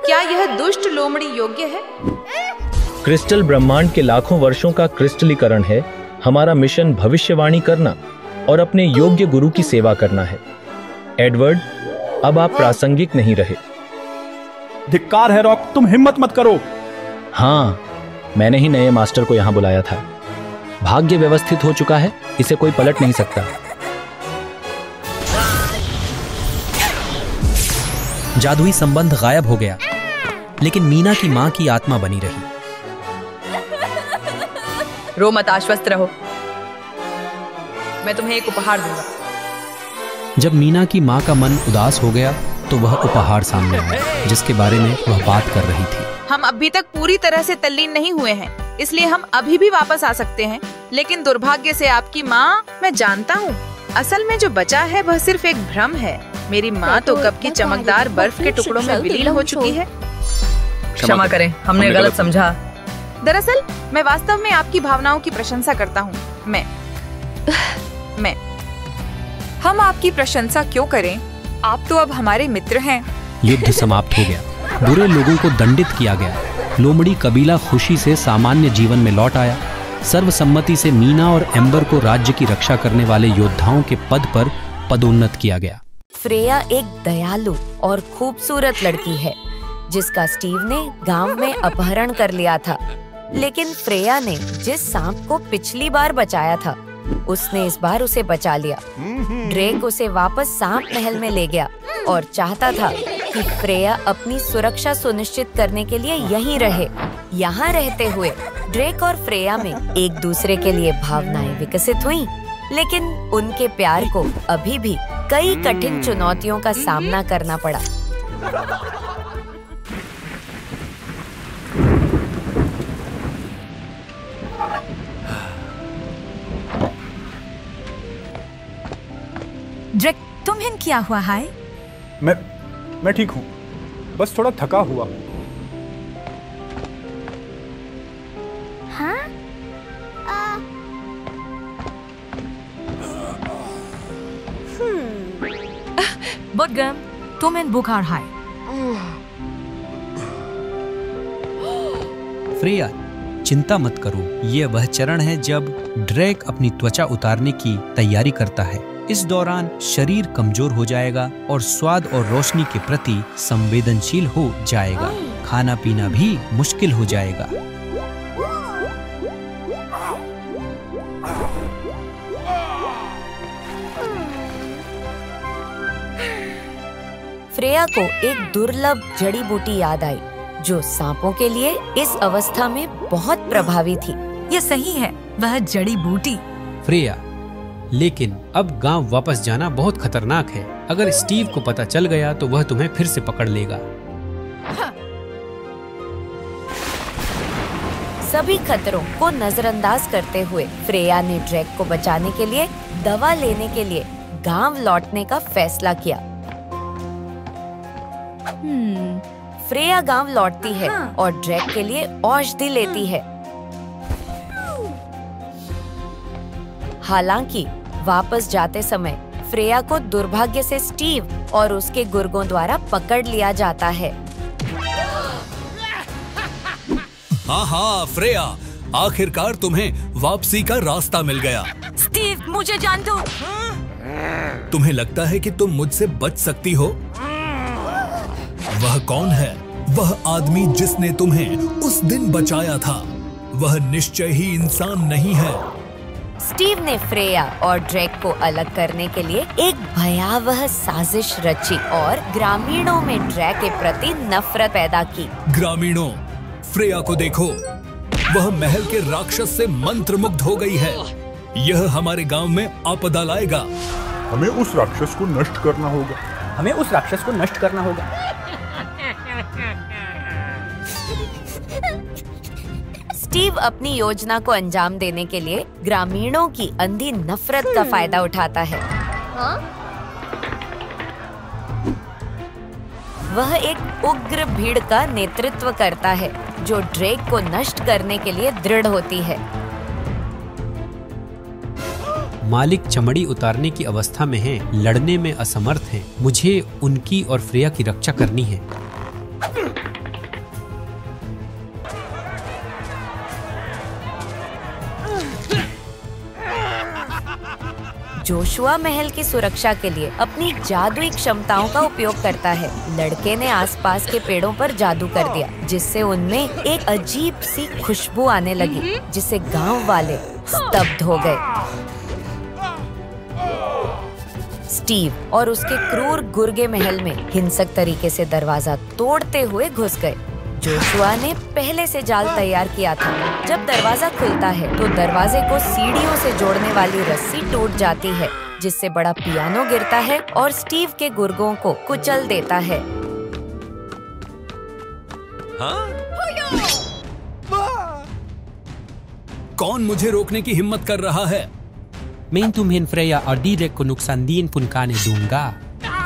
क्या यह दुष्ट लोमड़ी योग्य है? क्रिस्टल ब्रह्मांड के लाखों वर्षों का क्रिस्टलीकरण है। हमारा मिशन भविष्यवाणी करना और अपने योग्य गुरु की सेवा करना है। एडवर्ड, अब आप प्रासंगिक नहीं रहे। धिक्कार है रॉक, तुम हिम्मत मत करो। हाँ, मैंने ही नए मास्टर को यहाँ बुलाया था। भाग्य व्यवस्थित हो चुका है, इसे कोई पलट नहीं सकता। जादुई संबंध गायब हो गया, लेकिन मीना की माँ की आत्मा बनी रही। रो मत, आश्वस्त रहो, मैं तुम्हें एक उपहार दूंगा। जब मीना की माँ का मन उदास हो गया तो वह उपहार सामने आया जिसके बारे में वह बात कर रही थी। हम अभी तक पूरी तरह से तल्लीन नहीं हुए हैं, इसलिए हम अभी भी वापस आ सकते हैं, लेकिन दुर्भाग्य से आपकी माँ, मैं जानता हूँ, असल में जो बचा है वह सिर्फ एक भ्रम है। मेरी माँ तो कब की चमकदार बर्फ के टुकड़ों में विलीन हो चुकी है। क्षमा करें, हमने गलत समझा। दरअसल मैं वास्तव में आपकी भावनाओं की प्रशंसा करता हूँ। मैं मैं हम आपकी प्रशंसा क्यों करें? आप तो अब हमारे मित्र हैं। युद्ध समाप्त हो गया, बुरे लोगों को दंडित किया गया। लोमड़ी कबीला खुशी से सामान्य जीवन में लौट आया। सर्वसम्मति से मीना और एम्बर को राज्य की रक्षा करने वाले योद्धाओं के पद पर पदोन्नत किया गया। फ्रेया एक दयालु और खूबसूरत लड़की है जिसका स्टीव ने गाँव में अपहरण कर लिया था, लेकिन फ्रेया ने जिस सांप को पिछली बार बचाया था उसने इस बार उसे बचा लिया। ड्रेक उसे वापस सांप महल में ले गया और चाहता था कि फ्रेया अपनी सुरक्षा सुनिश्चित करने के लिए यहीं रहे। यहाँ रहते हुए ड्रेक और फ्रेया में एक दूसरे के लिए भावनाएं विकसित हुईं, लेकिन उनके प्यार को अभी भी कई कठिन चुनौतियों का सामना करना पड़ा। ड्रेक, तुम्हें क्या हुआ है? मैं मैं ठीक हूँ, बस थोड़ा थका हुआ। हाँ? आ... बहुत गर्म, तुम्हें बुखार है। फ्रेया, चिंता मत करो, ये वह चरण है जब ड्रेक अपनी त्वचा उतारने की तैयारी करता है। इस दौरान शरीर कमजोर हो जाएगा और स्वाद और रोशनी के प्रति संवेदनशील हो जाएगा। खाना पीना भी मुश्किल हो जाएगा। फ्रेया को एक दुर्लभ जड़ी बूटी याद आई जो सांपों के लिए इस अवस्था में बहुत प्रभावी थी। ये सही है, वह जड़ी बूटी। फ्रेया, लेकिन अब गांव वापस जाना बहुत खतरनाक है। अगर स्टीव को पता चल गया तो वह तुम्हें फिर से पकड़ लेगा। सभी खतरों को नजरअंदाज करते हुए फ्रेया ने ड्रेक को बचाने के लिए दवा लेने के लिए गांव लौटने का फैसला किया। फ्रेया गांव लौटती है और ड्रेक के लिए औषधि लेती है। हालांकि वापस जाते समय फ्रेया को दुर्भाग्य से स्टीव और उसके गुर्गों द्वारा पकड़ लिया जाता है। हाँ हाँ फ्रेया, आखिरकार तुम्हें वापसी का रास्ता मिल गया। स्टीव, मुझे जान दो। तुम्हें लगता है कि तुम मुझसे बच सकती हो? वह कौन है? वह आदमी जिसने तुम्हें उस दिन बचाया था, वह निश्चय ही इंसान नहीं है। स्टीव ने फ्रेया और ड्रेक को अलग करने के लिए एक भयावह साजिश रची और ग्रामीणों में ड्रेक के प्रति नफरत पैदा की। ग्रामीणों, फ्रेया को देखो, वह महल के राक्षस से मंत्रमुग्ध हो गई है। यह हमारे गांव में आपदा लाएगा। हमें उस राक्षस को नष्ट करना होगा। हमें उस राक्षस को नष्ट करना होगा। स्टीव अपनी योजना को अंजाम देने के लिए ग्रामीणों की अंधी नफरत का फायदा उठाता है। वह एक उग्र भीड़ का नेतृत्व करता है जो ड्रेक को नष्ट करने के लिए दृढ़ होती है। मालिक चमड़ी उतारने की अवस्था में है, लड़ने में असमर्थ है। मुझे उनकी और फ्रेया की रक्षा करनी है। जोशुआ महल की सुरक्षा के लिए अपनी जादुई क्षमताओं का उपयोग करता है। लड़के ने आसपास के पेड़ों पर जादू कर दिया, जिससे उनमें एक अजीब सी खुशबू आने लगी, जिससे गांव वाले स्तब्ध हो गए। स्टीव और उसके क्रूर गुर्गे महल में हिंसक तरीके से दरवाजा तोड़ते हुए घुस गए। जोशुआ ने पहले से जाल तैयार किया था। जब दरवाजा खुलता है तो दरवाजे को सीढ़ियों से जोड़ने वाली रस्सी टूट जाती है, जिससे बड़ा पियानो गिरता है और स्टीव के गुर्गों को कुचल देता है। हाँ? कौन मुझे रोकने की हिम्मत कर रहा है? मैं तुम्हें फ्रेया और डीरेक को नुकसानदेह पुनकाने दूंगा।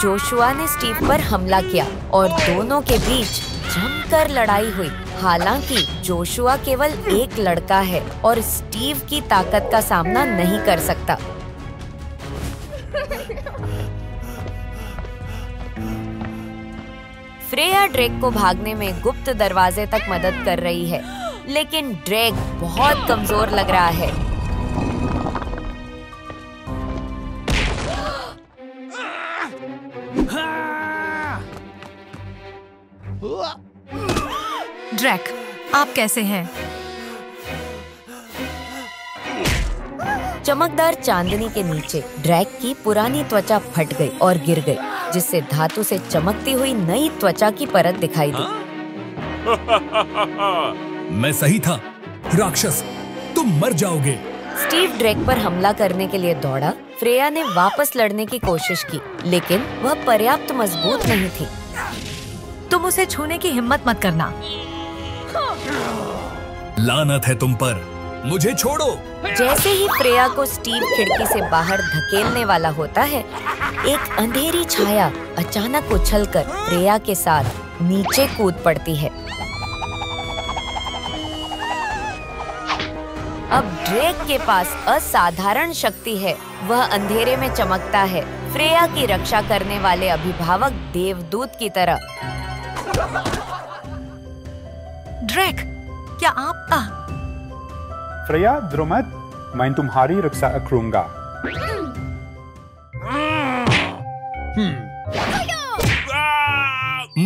जोशुआ ने स्टीव पर हमला किया और दोनों के बीच जमकर लड़ाई हुई। हालांकि जोशुआ केवल एक लड़का है और स्टीव की ताकत का सामना नहीं कर सकता। फ्रेया ड्रेक को भागने में गुप्त दरवाजे तक मदद कर रही है, लेकिन ड्रेक बहुत कमजोर लग रहा है। ड्रेक, आप कैसे हैं? चमकदार चांदनी के नीचे ड्रेक की पुरानी त्वचा फट गई और गिर गई, जिससे धातु से चमकती हुई नई त्वचा की परत दिखाई दी। मैं सही था, राक्षस, तुम मर जाओगे। स्टीव ड्रेक पर हमला करने के लिए दौड़ा। फ्रेया ने वापस लड़ने की कोशिश की, लेकिन वह पर्याप्त मजबूत नहीं थी। तुम उसे छूने की हिम्मत मत करना। लानत है तुम पर, मुझे छोड़ो। जैसे ही फ्रेया को स्टीव खिड़की से बाहर धकेलने वाला होता है, एक अंधेरी छाया अचानक उछलकर फ्रेया के साथ नीचे कूद पड़ती है। अब ड्रेक के पास असाधारण शक्ति है, वह अंधेरे में चमकता है, फ्रेया की रक्षा करने वाले अभिभावक देवदूत की तरह। ड्रेक, क्या आप आ? फ्रेया, द्रुमत, मैं तुम्हारी रक्षा करूंगा।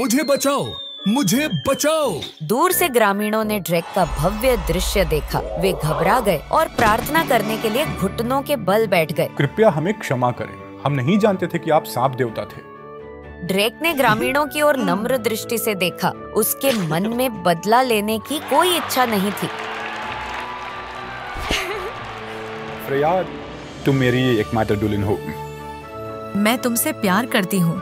मुझे बचाओ, मुझे बचाओ। दूर से ग्रामीणों ने ड्रेक का भव्य दृश्य देखा। वे घबरा गए और प्रार्थना करने के लिए घुटनों के बल बैठ गए। कृपया हमें क्षमा करें, हम नहीं जानते थे कि आप सांप देवता थे। ड्रेक ने ग्रामीणों की ओर नम्र दृष्टि से देखा। उसके मन में बदला लेने की कोई इच्छा नहीं थी। फ्रेया, तुम मेरी एकमात्र दुल्हन हो। मैं तुमसे प्यार करती हूँ।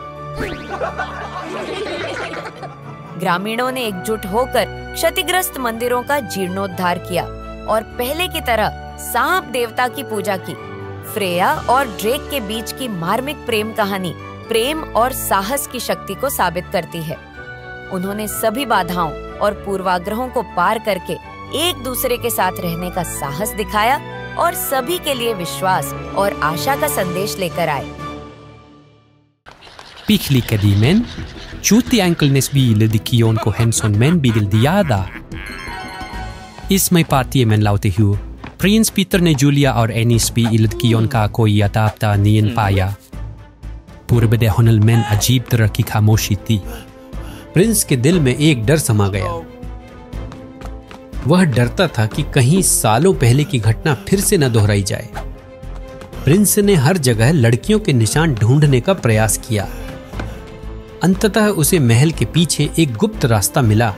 ग्रामीणों ने एकजुट होकर क्षतिग्रस्त मंदिरों का जीर्णोद्धार किया और पहले की तरह सांप देवता की पूजा की। फ्रेया और ड्रेक के बीच की मार्मिक प्रेम कहानी प्रेम और साहस की शक्ति को साबित करती है। उन्होंने सभी बाधाओं और पूर्वाग्रहों को पार करके एक दूसरे के साथ रहने का साहस दिखाया और सभी के लिए विश्वास और आशा का संदेश लेकर आए। पिछली कड़ी में चूती अंकल ने भी लड़कियों को हैंडसोन मैन बिगल दिया था। इसमें पार्टी में लाते हुए प्रिंस पीटर ने जूलिया और एनिस भी लड़कियों का कोई अतापता नहीं पाया। पूर्व देहनल में अजीब तरह की खामोशी थी। प्रिंस के दिल में एक डर समा गया। वह डरता था कि कहीं सालों पहले की घटना फिर से न दोहराई जाए। प्रिंस ने हर जगह लड़कियों के निशान ढूंढने का प्रयास किया। अंततः उसे महल के पीछे एक गुप्त रास्ता मिला।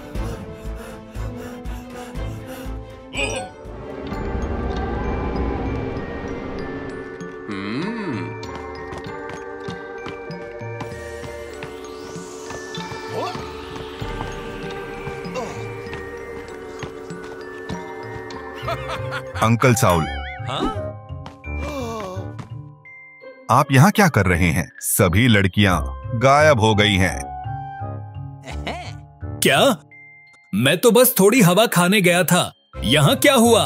अंकल साउल, हाँ? आप यहाँ क्या कर रहे हैं? सभी लड़कियाँ गायब हो गई हैं। क्या? मैं तो बस थोड़ी हवा खाने गया था, यहाँ क्या हुआ?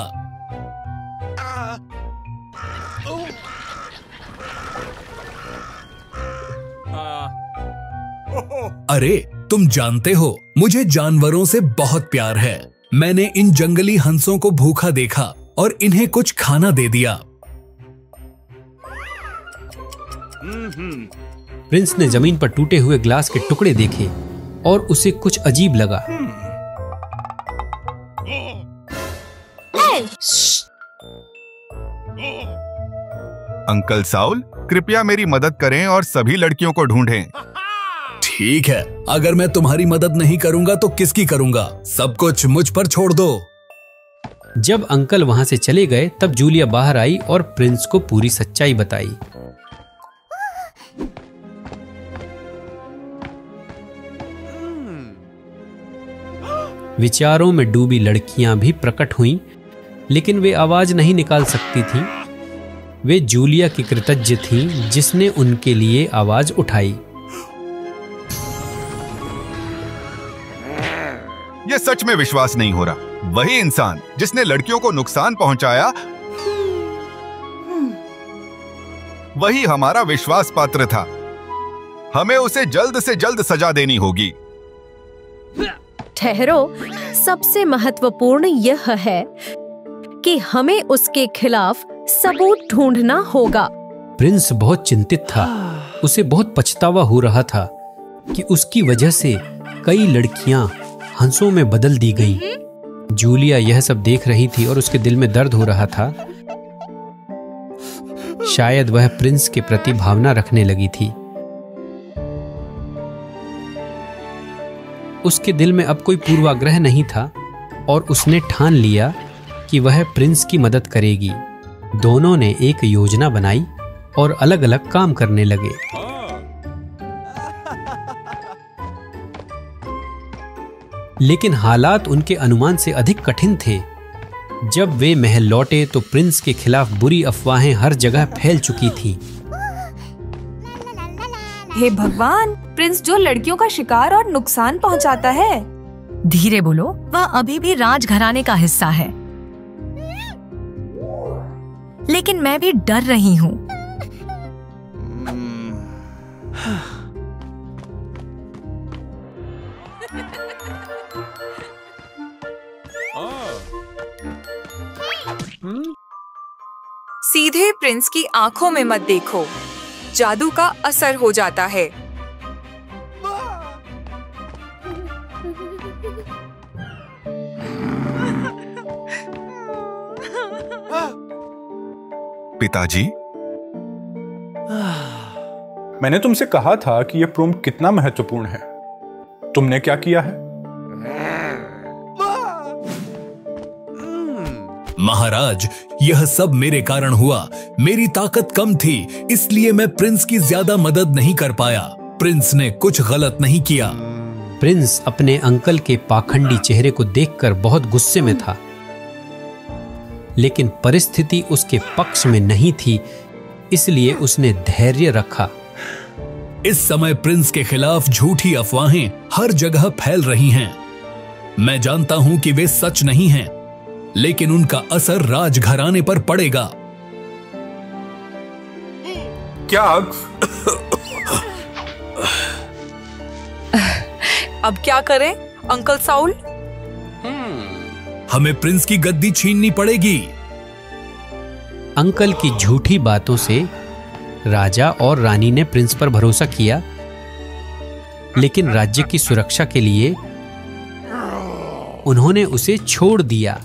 अरे तुम जानते हो मुझे जानवरों से बहुत प्यार है। मैंने इन जंगली हंसों को भूखा देखा और इन्हें कुछ खाना दे दिया। प्रिंस ने जमीन पर टूटे हुए ग्लास के टुकड़े देखे और उसे कुछ अजीब लगा। अंकल साउल, कृपया मेरी मदद करें और सभी लड़कियों को ढूंढें। ठीक है, अगर मैं तुम्हारी मदद नहीं करूंगा तो किसकी करूंगा? सब कुछ मुझ पर छोड़ दो। जब अंकल वहां से चले गए तब जूलिया बाहर आई और प्रिंस को पूरी सच्चाई बताई। विचारों में डूबी लड़कियां भी प्रकट हुईं, लेकिन वे आवाज नहीं निकाल सकती थीं। वे जूलिया की कृतज्ञ थीं, जिसने उनके लिए आवाज उठाई। यह सच में विश्वास नहीं हो रहा, वही इंसान जिसने लड़कियों को नुकसान पहुंचाया वही हमारा विश्वास पात्र था। हमें उसे जल्द से जल्द सजा देनी होगी। ठहरो, सबसे महत्वपूर्ण यह है कि हमें उसके खिलाफ सबूत ढूंढना होगा। प्रिंस बहुत चिंतित था, उसे बहुत पछतावा हो रहा था कि उसकी वजह से कई लड़कियां हंसों में बदल दी गईं। जूलिया यह सब देख रही थी और उसके दिल में दर्द हो रहा था। शायद वह प्रिंस के प्रति भावना रखने लगी थी। उसके दिल में अब कोई पूर्वाग्रह नहीं था और उसने ठान लिया कि वह प्रिंस की मदद करेगी। दोनों ने एक योजना बनाई और अलग अलग काम करने लगे। लेकिन हालात उनके अनुमान से अधिक कठिन थे। जब वे महल लौटे तो प्रिंस के खिलाफ बुरी अफवाहें हर जगह फैल चुकी थीं। हे भगवान, प्रिंस जो लड़कियों का शिकार और नुकसान पहुंचाता है। धीरे बोलो, वह अभी भी राजघराने का हिस्सा है, लेकिन मैं भी डर रही हूँ। सीधे प्रिंस की आंखों में मत देखो, जादू का असर हो जाता है। पिताजी, मैंने तुमसे कहा था कि यह प्रोम कितना महत्वपूर्ण है। तुमने क्या किया है? महाराज, यह सब मेरे कारण हुआ। मेरी ताकत कम थी, इसलिए मैं प्रिंस की ज्यादा मदद नहीं कर पाया। प्रिंस ने कुछ गलत नहीं किया। प्रिंस अपने अंकल के पाखंडी चेहरे को देखकर बहुत गुस्से में था, लेकिन परिस्थिति उसके पक्ष में नहीं थी, इसलिए उसने धैर्य रखा। इस समय प्रिंस के खिलाफ झूठी अफवाहें हर जगह फैल रही हैं। मैं जानता हूं कि वे सच नहीं हैं, लेकिन उनका असर राजघराने पर पड़ेगा। क्या अब क्या करें अंकल साउल? हमें प्रिंस की गद्दी छीननी पड़ेगी। अंकल की झूठी बातों से राजा और रानी ने प्रिंस पर भरोसा किया, लेकिन राज्य की सुरक्षा के लिए उन्होंने उसे छोड़ दिया।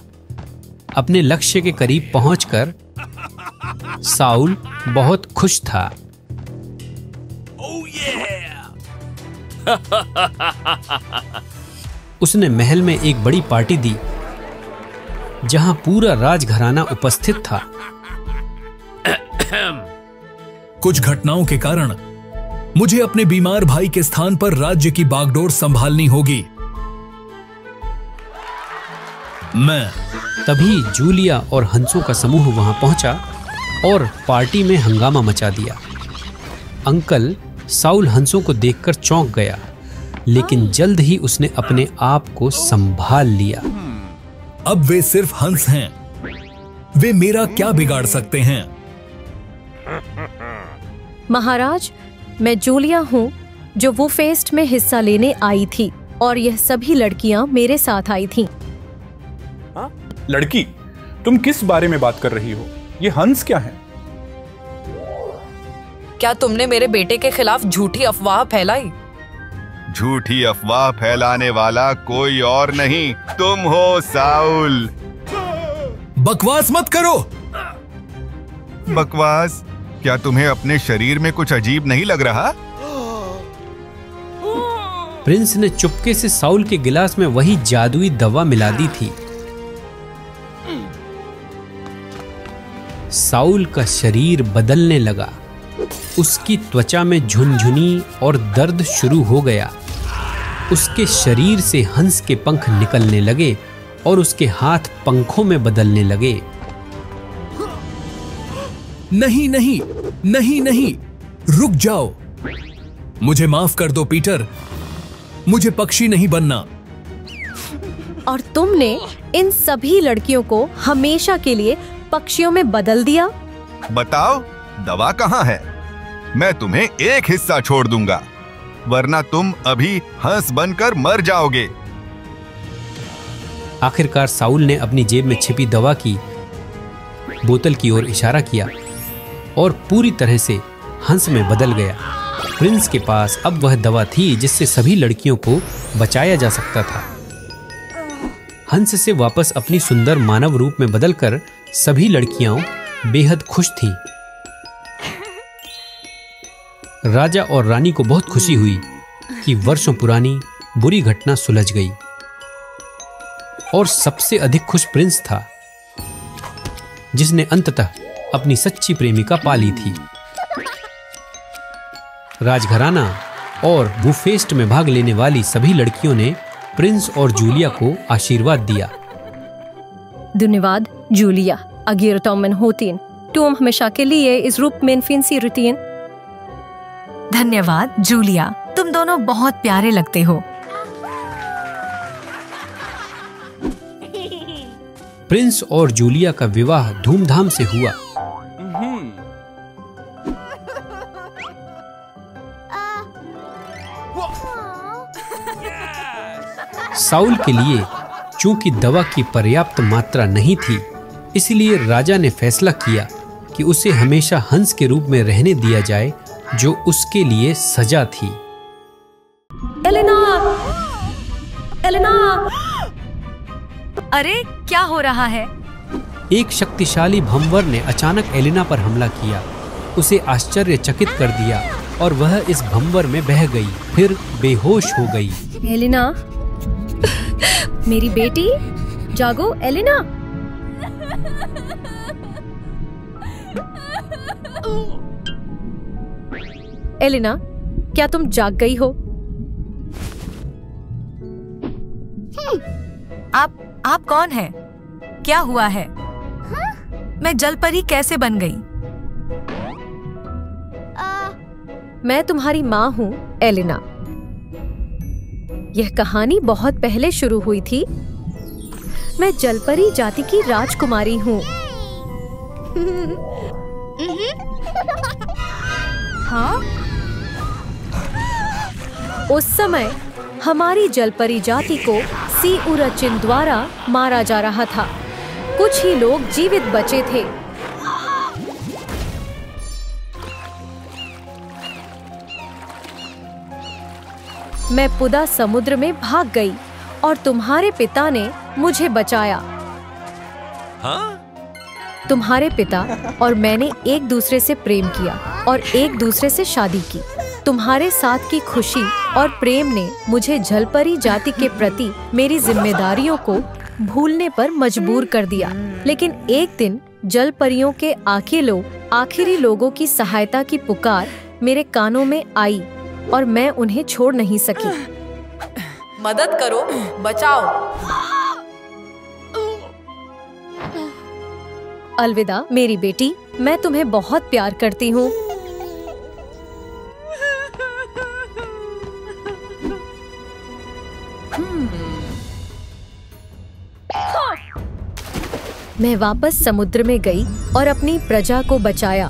अपने लक्ष्य के करीब पहुंचकर साउल बहुत खुश था। ओह ये! उसने महल में एक बड़ी पार्टी दी, जहां पूरा राजघराना उपस्थित था। कुछ घटनाओं के कारण मुझे अपने बीमार भाई के स्थान पर राज्य की बागडोर संभालनी होगी। मैं तभी जूलिया और हंसों का समूह वहां पहुंचा और पार्टी में हंगामा मचा दिया। अंकल साउल हंसों को देखकर चौंक गया। लेकिन जल्द ही उसने अपने आप को संभाल लिया। अब वे सिर्फ हंस हैं, वे मेरा क्या बिगाड़ सकते हैं। महाराज, मैं जूलिया हूँ जो वो फेस्ट में हिस्सा लेने आई थी और यह सभी लड़कियाँ मेरे साथ आई थीं। हाँ? लड़की, तुम किस बारे में बात कर रही हो? ये हंस क्या है? क्या तुमने मेरे बेटे के खिलाफ झूठी अफवाह फैलाई? झूठी अफवाह फैलाने वाला कोई और नहीं, तुम हो साउल। बकवास मत करो। बकवास? क्या तुम्हें अपने शरीर में कुछ अजीब नहीं लग रहा? प्रिंस ने चुपके से साउल के गिलास में वही जादुई दवा मिला दी थी। साउल का शरीर बदलने लगा। उसकी त्वचा में झुनझुनी और दर्द शुरू हो गया। उसके शरीर से हंस के पंख निकलने लगे और उसके हाथ पंखों में बदलने लगे। नहीं नहीं नहीं नहीं, रुक जाओ। मुझे माफ कर दो पीटर, मुझे पक्षी नहीं बनना। और तुमने इन सभी लड़कियों को हमेशा के लिए पक्षियों में बदल दिया? बताओ दवा कहाँ है? मैं तुम्हें एक हिस्सा छोड़ दूंगा, वरना तुम अभी हंस बनकर मर जाओगे। आखिरकार साउल ने अपनी जेब में छिपी दवा की बोतल की ओर इशारा किया और पूरी तरह से हंस में बदल गया। प्रिंस के पास अब वह दवा थी जिससे सभी लड़कियों को बचाया जा सकता था। हंस से वापस अपनी सुंदर मानव रूप में बदलकर सभी लड़कियां बेहद खुश थीं। राजा और रानी को बहुत खुशी हुई कि वर्षों पुरानी बुरी घटना सुलझ गई और सबसे अधिक खुश प्रिंस था जिसने अंततः अपनी सच्ची प्रेमिका पा ली थी। राजघराना और बुफेस्ट में भाग लेने वाली सभी लड़कियों ने प्रिंस और जूलिया को आशीर्वाद दिया। धन्यवाद जूलिया, अगेर तोमन होतीन, तुम हमेशा के लिए इस रूप में फिंसी रुतीन। धन्यवाद जूलिया, तुम दोनों बहुत प्यारे लगते हो। प्रिंस और जूलिया का विवाह धूमधाम से हुआ। साउल के लिए चूंकि दवा की पर्याप्त मात्रा नहीं थी, इसलिए राजा ने फैसला किया कि उसे हमेशा हंस के रूप में रहने दिया जाए, जो उसके लिए सजा थी। एलिना, एलिना, अरे क्या हो रहा है? एक शक्तिशाली भंवर ने अचानक एलिना पर हमला किया। उसे आश्चर्यचकित कर दिया और वह इस भंवर में बह गई, फिर बेहोश हो गई। एलिना, मेरी बेटी, जागो एलिना। एलिना, क्या तुम जाग गई हो? आप आप कौन हैं? क्या हुआ है? हाँ? मैं जलपरी कैसे बन गई? आ... मैं तुम्हारी माँ हूँ एलिना। यह कहानी बहुत पहले शुरू हुई थी। मैं जलपरी जाति की राजकुमारी हूँ। हाँ? उस समय हमारी जलपरी जाति को सी उर्चिन द्वारा मारा जा रहा था। कुछ ही लोग जीवित बचे थे। मैं पुदा समुद्र में भाग गई और तुम्हारे पिता ने मुझे बचाया। हाँ? तुम्हारे पिता और मैंने एक दूसरे से प्रेम किया और एक दूसरे से शादी की। तुम्हारे साथ की खुशी और प्रेम ने मुझे जलपरी जाति के प्रति मेरी जिम्मेदारियों को भूलने पर मजबूर कर दिया। लेकिन एक दिन जलपरियों के आखिलों आखिरी लोगों की सहायता की पुकार मेरे कानों में आई और मैं उन्हें छोड़ नहीं सकी। मदद करो, बचाओ। अलविदा मेरी बेटी, मैं तुम्हें बहुत प्यार करती हूँ। मैं वापस समुद्र में गई और अपनी प्रजा को बचाया।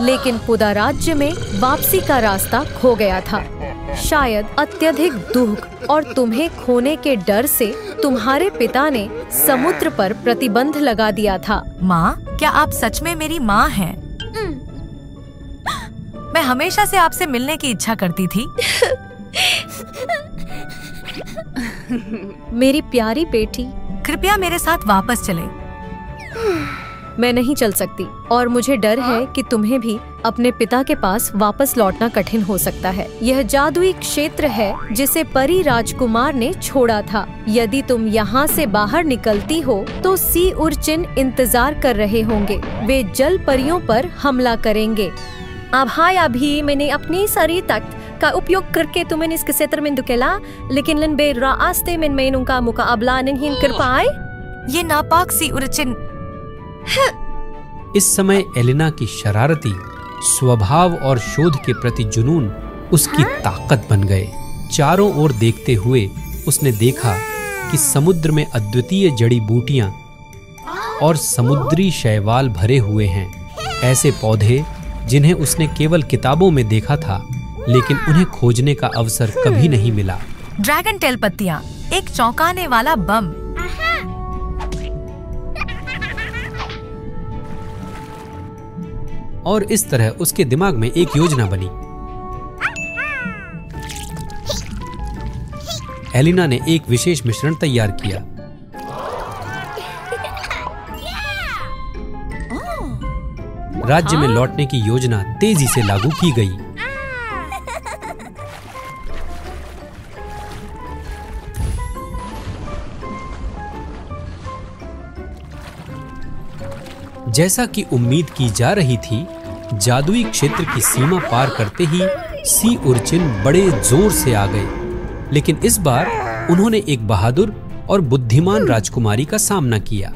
लेकिन पुदा राज्य में वापसी का रास्ता खो गया था। शायद अत्यधिक दुख और तुम्हें खोने के डर से तुम्हारे पिता ने समुद्र पर प्रतिबंध लगा दिया था। माँ, क्या आप सच में मेरी माँ हैं? मैं हमेशा से आपसे मिलने की इच्छा करती थी। मेरी प्यारी बेटी, कृपया मेरे साथ वापस चले। मैं नहीं चल सकती और मुझे डर है कि तुम्हें भी अपने पिता के पास वापस लौटना कठिन हो सकता है। यह जादुई क्षेत्र है जिसे परी राजकुमार ने छोड़ा था। यदि तुम यहाँ से बाहर निकलती हो तो सी उर्चिन इंतजार कर रहे होंगे। वे जल परियों पर हमला करेंगे। आभाई अभी मैंने अपनी सारी ताकत का उपयोग करके तुम्हें इस क्षेत्र में धुकेला, लेकिन लंबे रास्ते में मैं उनका मुकाबला नहीं कर पाए। ये नापाक सी उर्चिन। इस समय एलिना की शरारती स्वभाव और शोध के प्रति जुनून उसकी ताकत बन गए। चारों ओर देखते हुए उसने देखा कि समुद्र में अद्वितीय जड़ी बूटियां और समुद्री शैवाल भरे हुए हैं। ऐसे पौधे जिन्हें उसने केवल किताबों में देखा था, लेकिन उन्हें खोजने का अवसर कभी नहीं मिला। ड्रैगन टेल पत्तियां, एक चौंकाने वाला बम। और इस तरह उसके दिमाग में एक योजना बनी। एलिना ने एक विशेष मिश्रण तैयार किया। राज्य में लौटने की योजना तेजी से लागू की गई। जैसा कि उम्मीद की जा रही थी, जादुई क्षेत्र की सीमा पार करते ही सी उर्चिन बड़े जोर से आ गए, लेकिन इस बार उन्होंने एक बहादुर और बुद्धिमान राजकुमारी का सामना किया।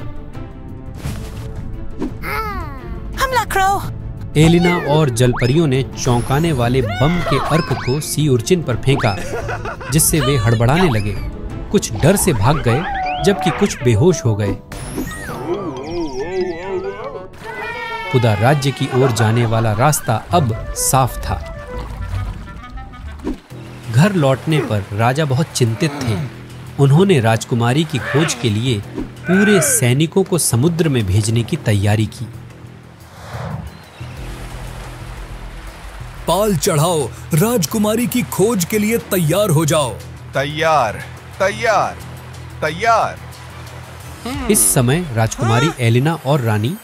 हमला करो! एलिना और जलपरियों ने चौंकाने वाले बम के अर्क को सी उर्चिन पर फेंका, जिससे वे हड़बड़ाने लगे। कुछ डर से भाग गए, जबकि कुछ बेहोश हो गए। पुदा राज्य की ओर जाने वाला रास्ता अब साफ था। घर लौटने पर राजा बहुत चिंतित थे। उन्होंने राजकुमारी की खोज के लिए पूरे सैनिकों को समुद्र में भेजने की तैयारी की। पाल चढ़ाओ, राजकुमारी की खोज के लिए तैयार हो जाओ। तैयार, तैयार, तैयार। इस समय राजकुमारी एलिना और रानी,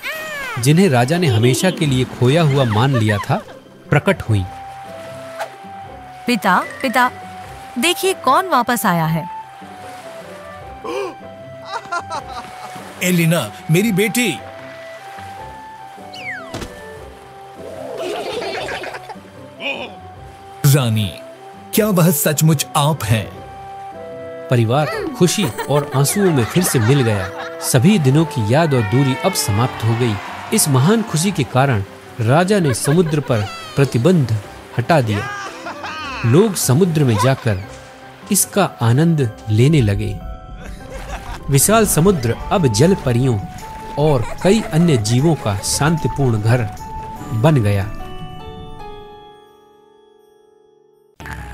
जिन्हें राजा ने हमेशा के लिए खोया हुआ मान लिया था, प्रकट हुई। पिता, पिता, देखिए कौन वापस आया है। एलिना, मेरी बेटी। रानी, क्या वह सचमुच आप हैं? परिवार खुशी और आंसुओं में फिर से मिल गया। सभी दिनों की याद और दूरी अब समाप्त हो गई। इस महान खुशी के कारण राजा ने समुद्र पर प्रतिबंध हटा दिया। लोग समुद्र में जाकर इसका आनंद लेने लगे। विशाल समुद्र अब जल परियों और कई अन्य जीवों का शांतिपूर्ण घर बन गया।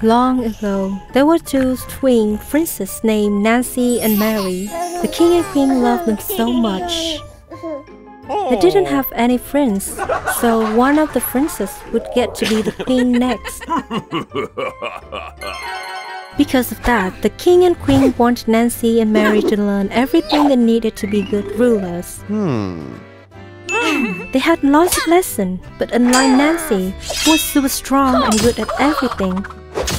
Long ago, there were two twin princes named Nancy and Mary. The king and queen loved them so much. They didn't have any friends, so one of the princes would get to be the queen next. Because of that, the king and queen wanted Nancy and Mary to learn everything they needed to be good rulers. Hmm. They had lots of lessons, but unlike Nancy, who was super strong and good at everything,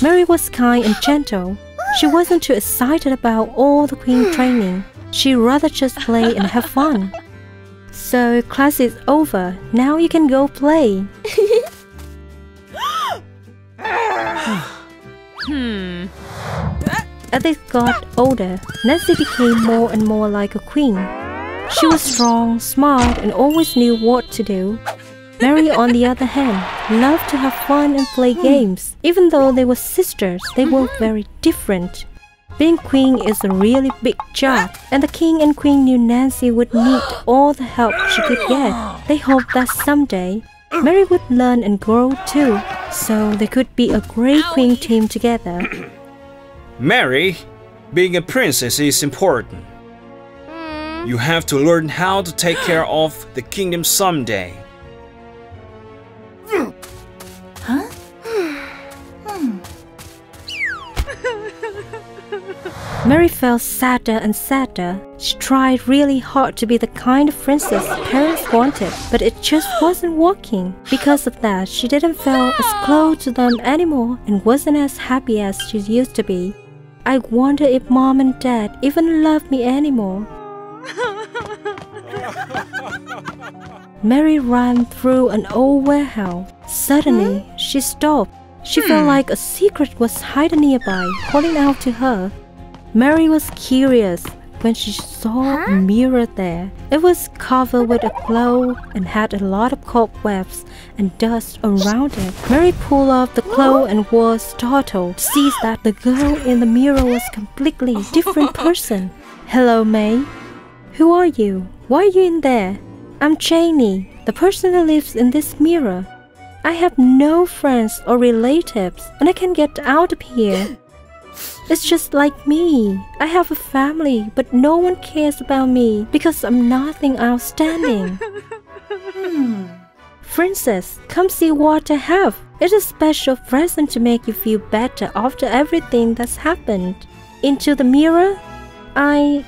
Mary was kind and gentle. She wasn't too excited about all the queen training. She rather just play and have fun. So class is over. Now you can go play. hmm. As they got older, Nancy became more and more like a queen. She was strong, smart, and always knew what to do. Mary, on the other hand, loved to have fun and play games. Even though they were sisters, they were very different. Being queen is a really big job, and the king and queen knew Nancy would need all the help she could get. They hoped that someday, Mary would learn and grow too, so they could be a great queen team together. Mary, being a princess is important. You have to learn how to take care of the kingdom someday. Huh? Mary felt sadder and sadder. She tried really hard to be the kind of princess parents wanted, but it just wasn't working. Because of that, she didn't feel as close to them anymore and wasn't as happy as she used to be. I wonder if mom and dad even love me anymore. Mary ran through an old warehouse. Suddenly, she stopped. She felt like a secret was hidden nearby, calling out to her. Mary was curious when she saw a mirror there. It was covered with a glow and had a lot of cobwebs and dust around it. Mary pulled off the glow and was startled to see that the girl in the mirror was a completely different person. Hello, May. Who are you? Why are you in there? I'm Janie, the person that lives in this mirror. I have no friends or relatives, and I can't get out of here. It's just like me. I have a family, but no one cares about me because I'm nothing outstanding. hmm. Princess, come see what I have. It's a special present to make you feel better after everything that's happened. Into the mirror? I...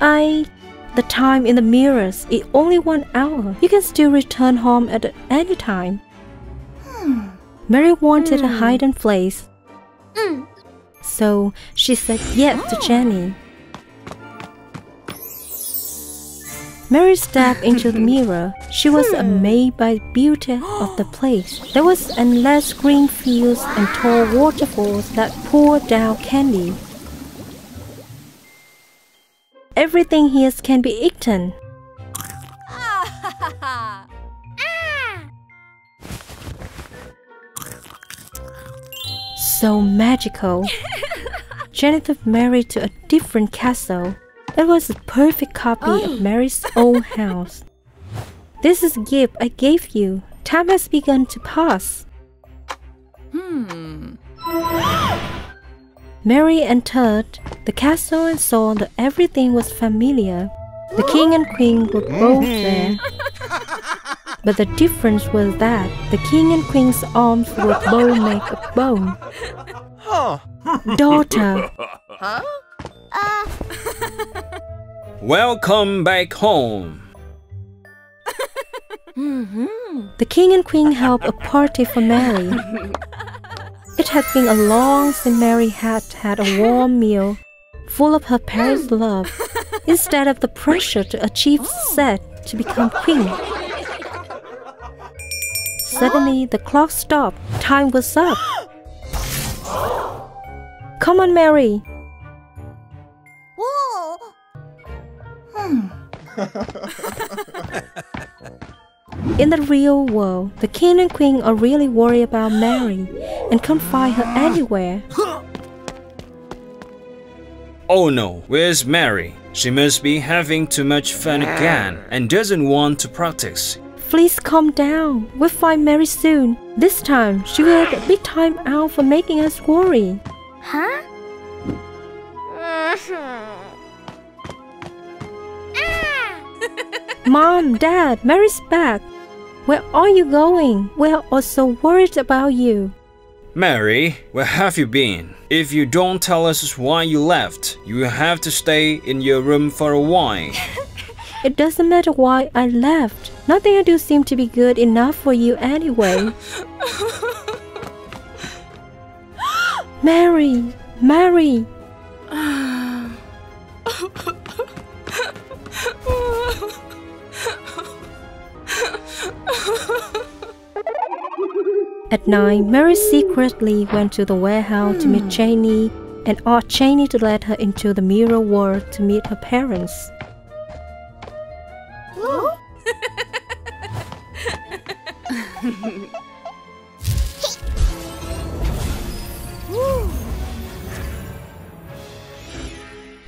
I... The time in the mirrors is only one hour. You can still return home at any time. Hmm. Mary wanted hmm. a hidden place. Hmm. So she said yes to Janie. Mary stepped into the mirror. She was amazed by the beauty of the place. There was endless green fields and tall waterfalls that poured down candy. Everything here can be eaten. So magical. Janie took Mary to a different castle. It was a perfect copy oh. of Mary's old house. This is a gift I gave you. Time has begun to pass. Hmm. Mary entered the castle and saw that everything was familiar. The king and queen were both there. But the difference was that the king and queen's arms would both make a bone. Daughter. Huh? Uh. Welcome back home. Mm-hmm. The king and queen held a party for Mary. It had been a long since Mary had had a warm meal, full of her parents' love, instead of the pressure to achieve success to become queen. Suddenly, the clock stopped. Time was up. Come on, Mary. Hmm. In the real world, the king and queen are really worried about Mary and can't find her anywhere. Oh no, where's Mary? She must be having too much fun again and doesn't want to practice. Please calm down. We'll find Mary soon. This time, she will have a big time out for making us worry. Huh? Mom, Dad, Mary's back. Where are you going? We're also worried about you. Mary, where have you been? If you don't tell us why you left, you will have to stay in your room for a while. It doesn't matter why I left. Nothing I do seemed to be good enough for you anyway. Mary, Mary. At night, Mary secretly went to the warehouse to meet Janie and asked Janie to let her into the mirror world to meet her parents.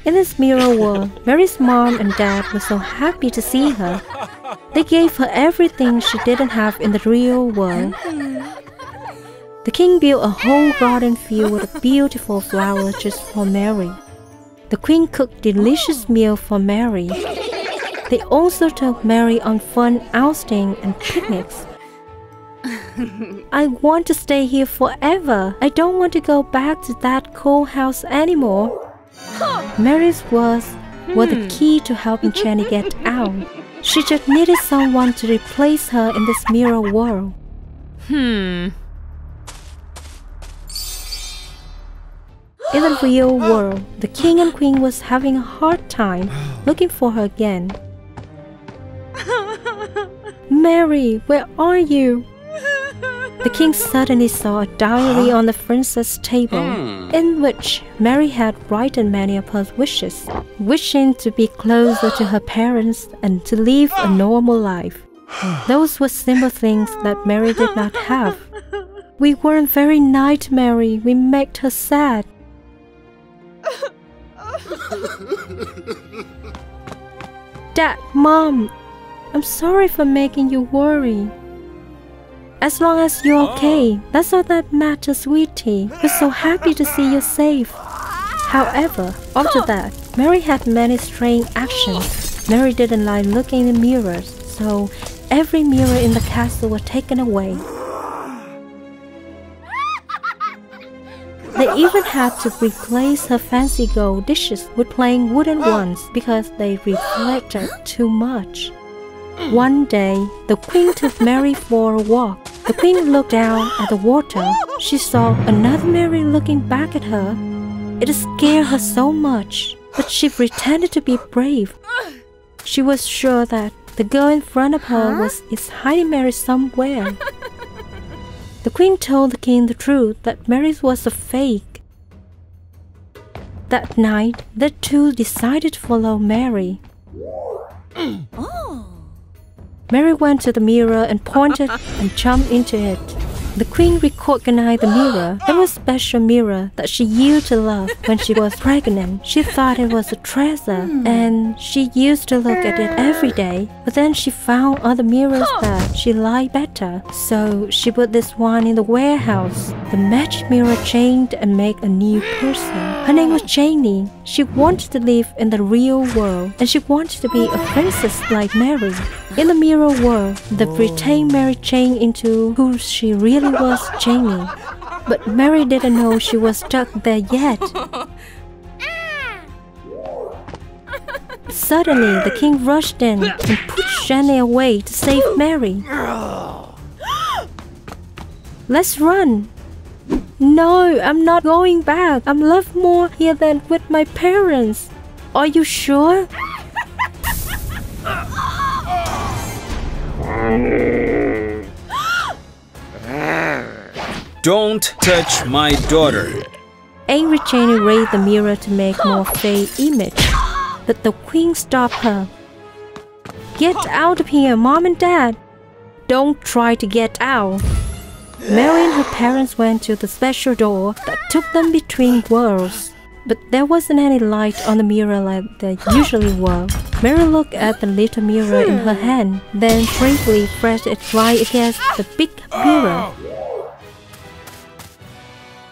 In this mirror wall, Mary's mom and dad were so happy to see her. They gave her everything she didn't have in the real world. The king built a whole garden filled with beautiful flowers just for Mary. The queen cooked delicious meal for Mary. They also took Mary on fun outing and picnics. I want to stay here forever. I don't want to go back to that cold house anymore. Mary's words were the key to helping Jenny get out. She just needed someone to replace her in this mirror world. Hmm. In the real world, the king and queen was having a hard time looking for her again. Mary, where are you? The king suddenly saw a diary on the princess' table, in which Mary had written many of her wishes, wishing to be closer to her parents and to live a normal life. Those were simple things that Mary did not have. We weren't very nice to Mary, we made her sad. Dad, Mom, I'm sorry for making you worry. As long as you're okay, that's all that matters, sweetie. We're so happy to see you safe. However, after that, Mary had many strange actions. Mary didn't like looking in mirrors, so every mirror in the castle was taken away. They even had to replace her fancy gold dishes with plain wooden ones because they reflected too much. One day, the queen took Mary for a walk. The queen looked down at the water. She saw another Mary looking back at her. It scared her so much, but she pretended to be brave. She was sure that the girl in front of her was is hiding Mary somewhere. The queen told the king the truth, that Mary was a fake. That night, the two decided to follow Mary. Oh. Mary went to the mirror and pointed and jumped into it. The queen recognized the mirror. It was a special mirror that she used to love when she was pregnant. She thought it was a treasure and she used to look at it every day. But then she found other mirrors that she liked better. So she put this one in the warehouse. The match mirror changed and made a new person. Her name was Janie. She wanted to live in the real world and she wanted to be a princess like Mary. In the mirror world, the pretend Mary changed into who she really was, Janie. But Mary didn't know she was stuck there yet. Suddenly, the king rushed in and pushed Janie away to save Mary. Let's run! No, I'm not going back. I'm loved more here than with my parents. Are you sure? Don't touch my daughter. Angry Janie raised the mirror to make more fair image, but the queen stopped her. Get out of here, Mom and Dad. Don't try to get out. Mary and her parents went to the special door that took them between worlds. But there wasn't any light on the mirror like there usually were. Mary looked at the little mirror in her hand, then bravely pressed it right against the big mirror.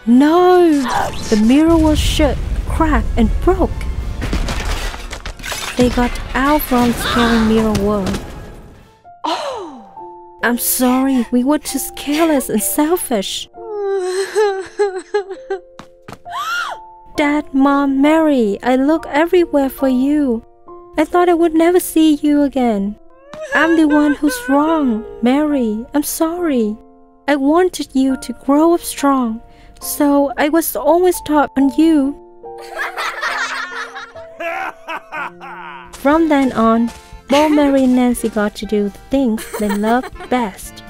No! The mirror was shut, cracked, and broke. They got out from the scary mirror world. Oh! I'm sorry, we were too careless and selfish. Dad, Mom, Mary, I look everywhere for you. I thought I would never see you again. I'm the one who's wrong, Mary. I'm sorry. I wanted you to grow up strong, so I was always taught on you. From then on, both Mary and Nancy got to do the things they loved best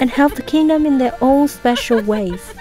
and help the kingdom in their own special ways.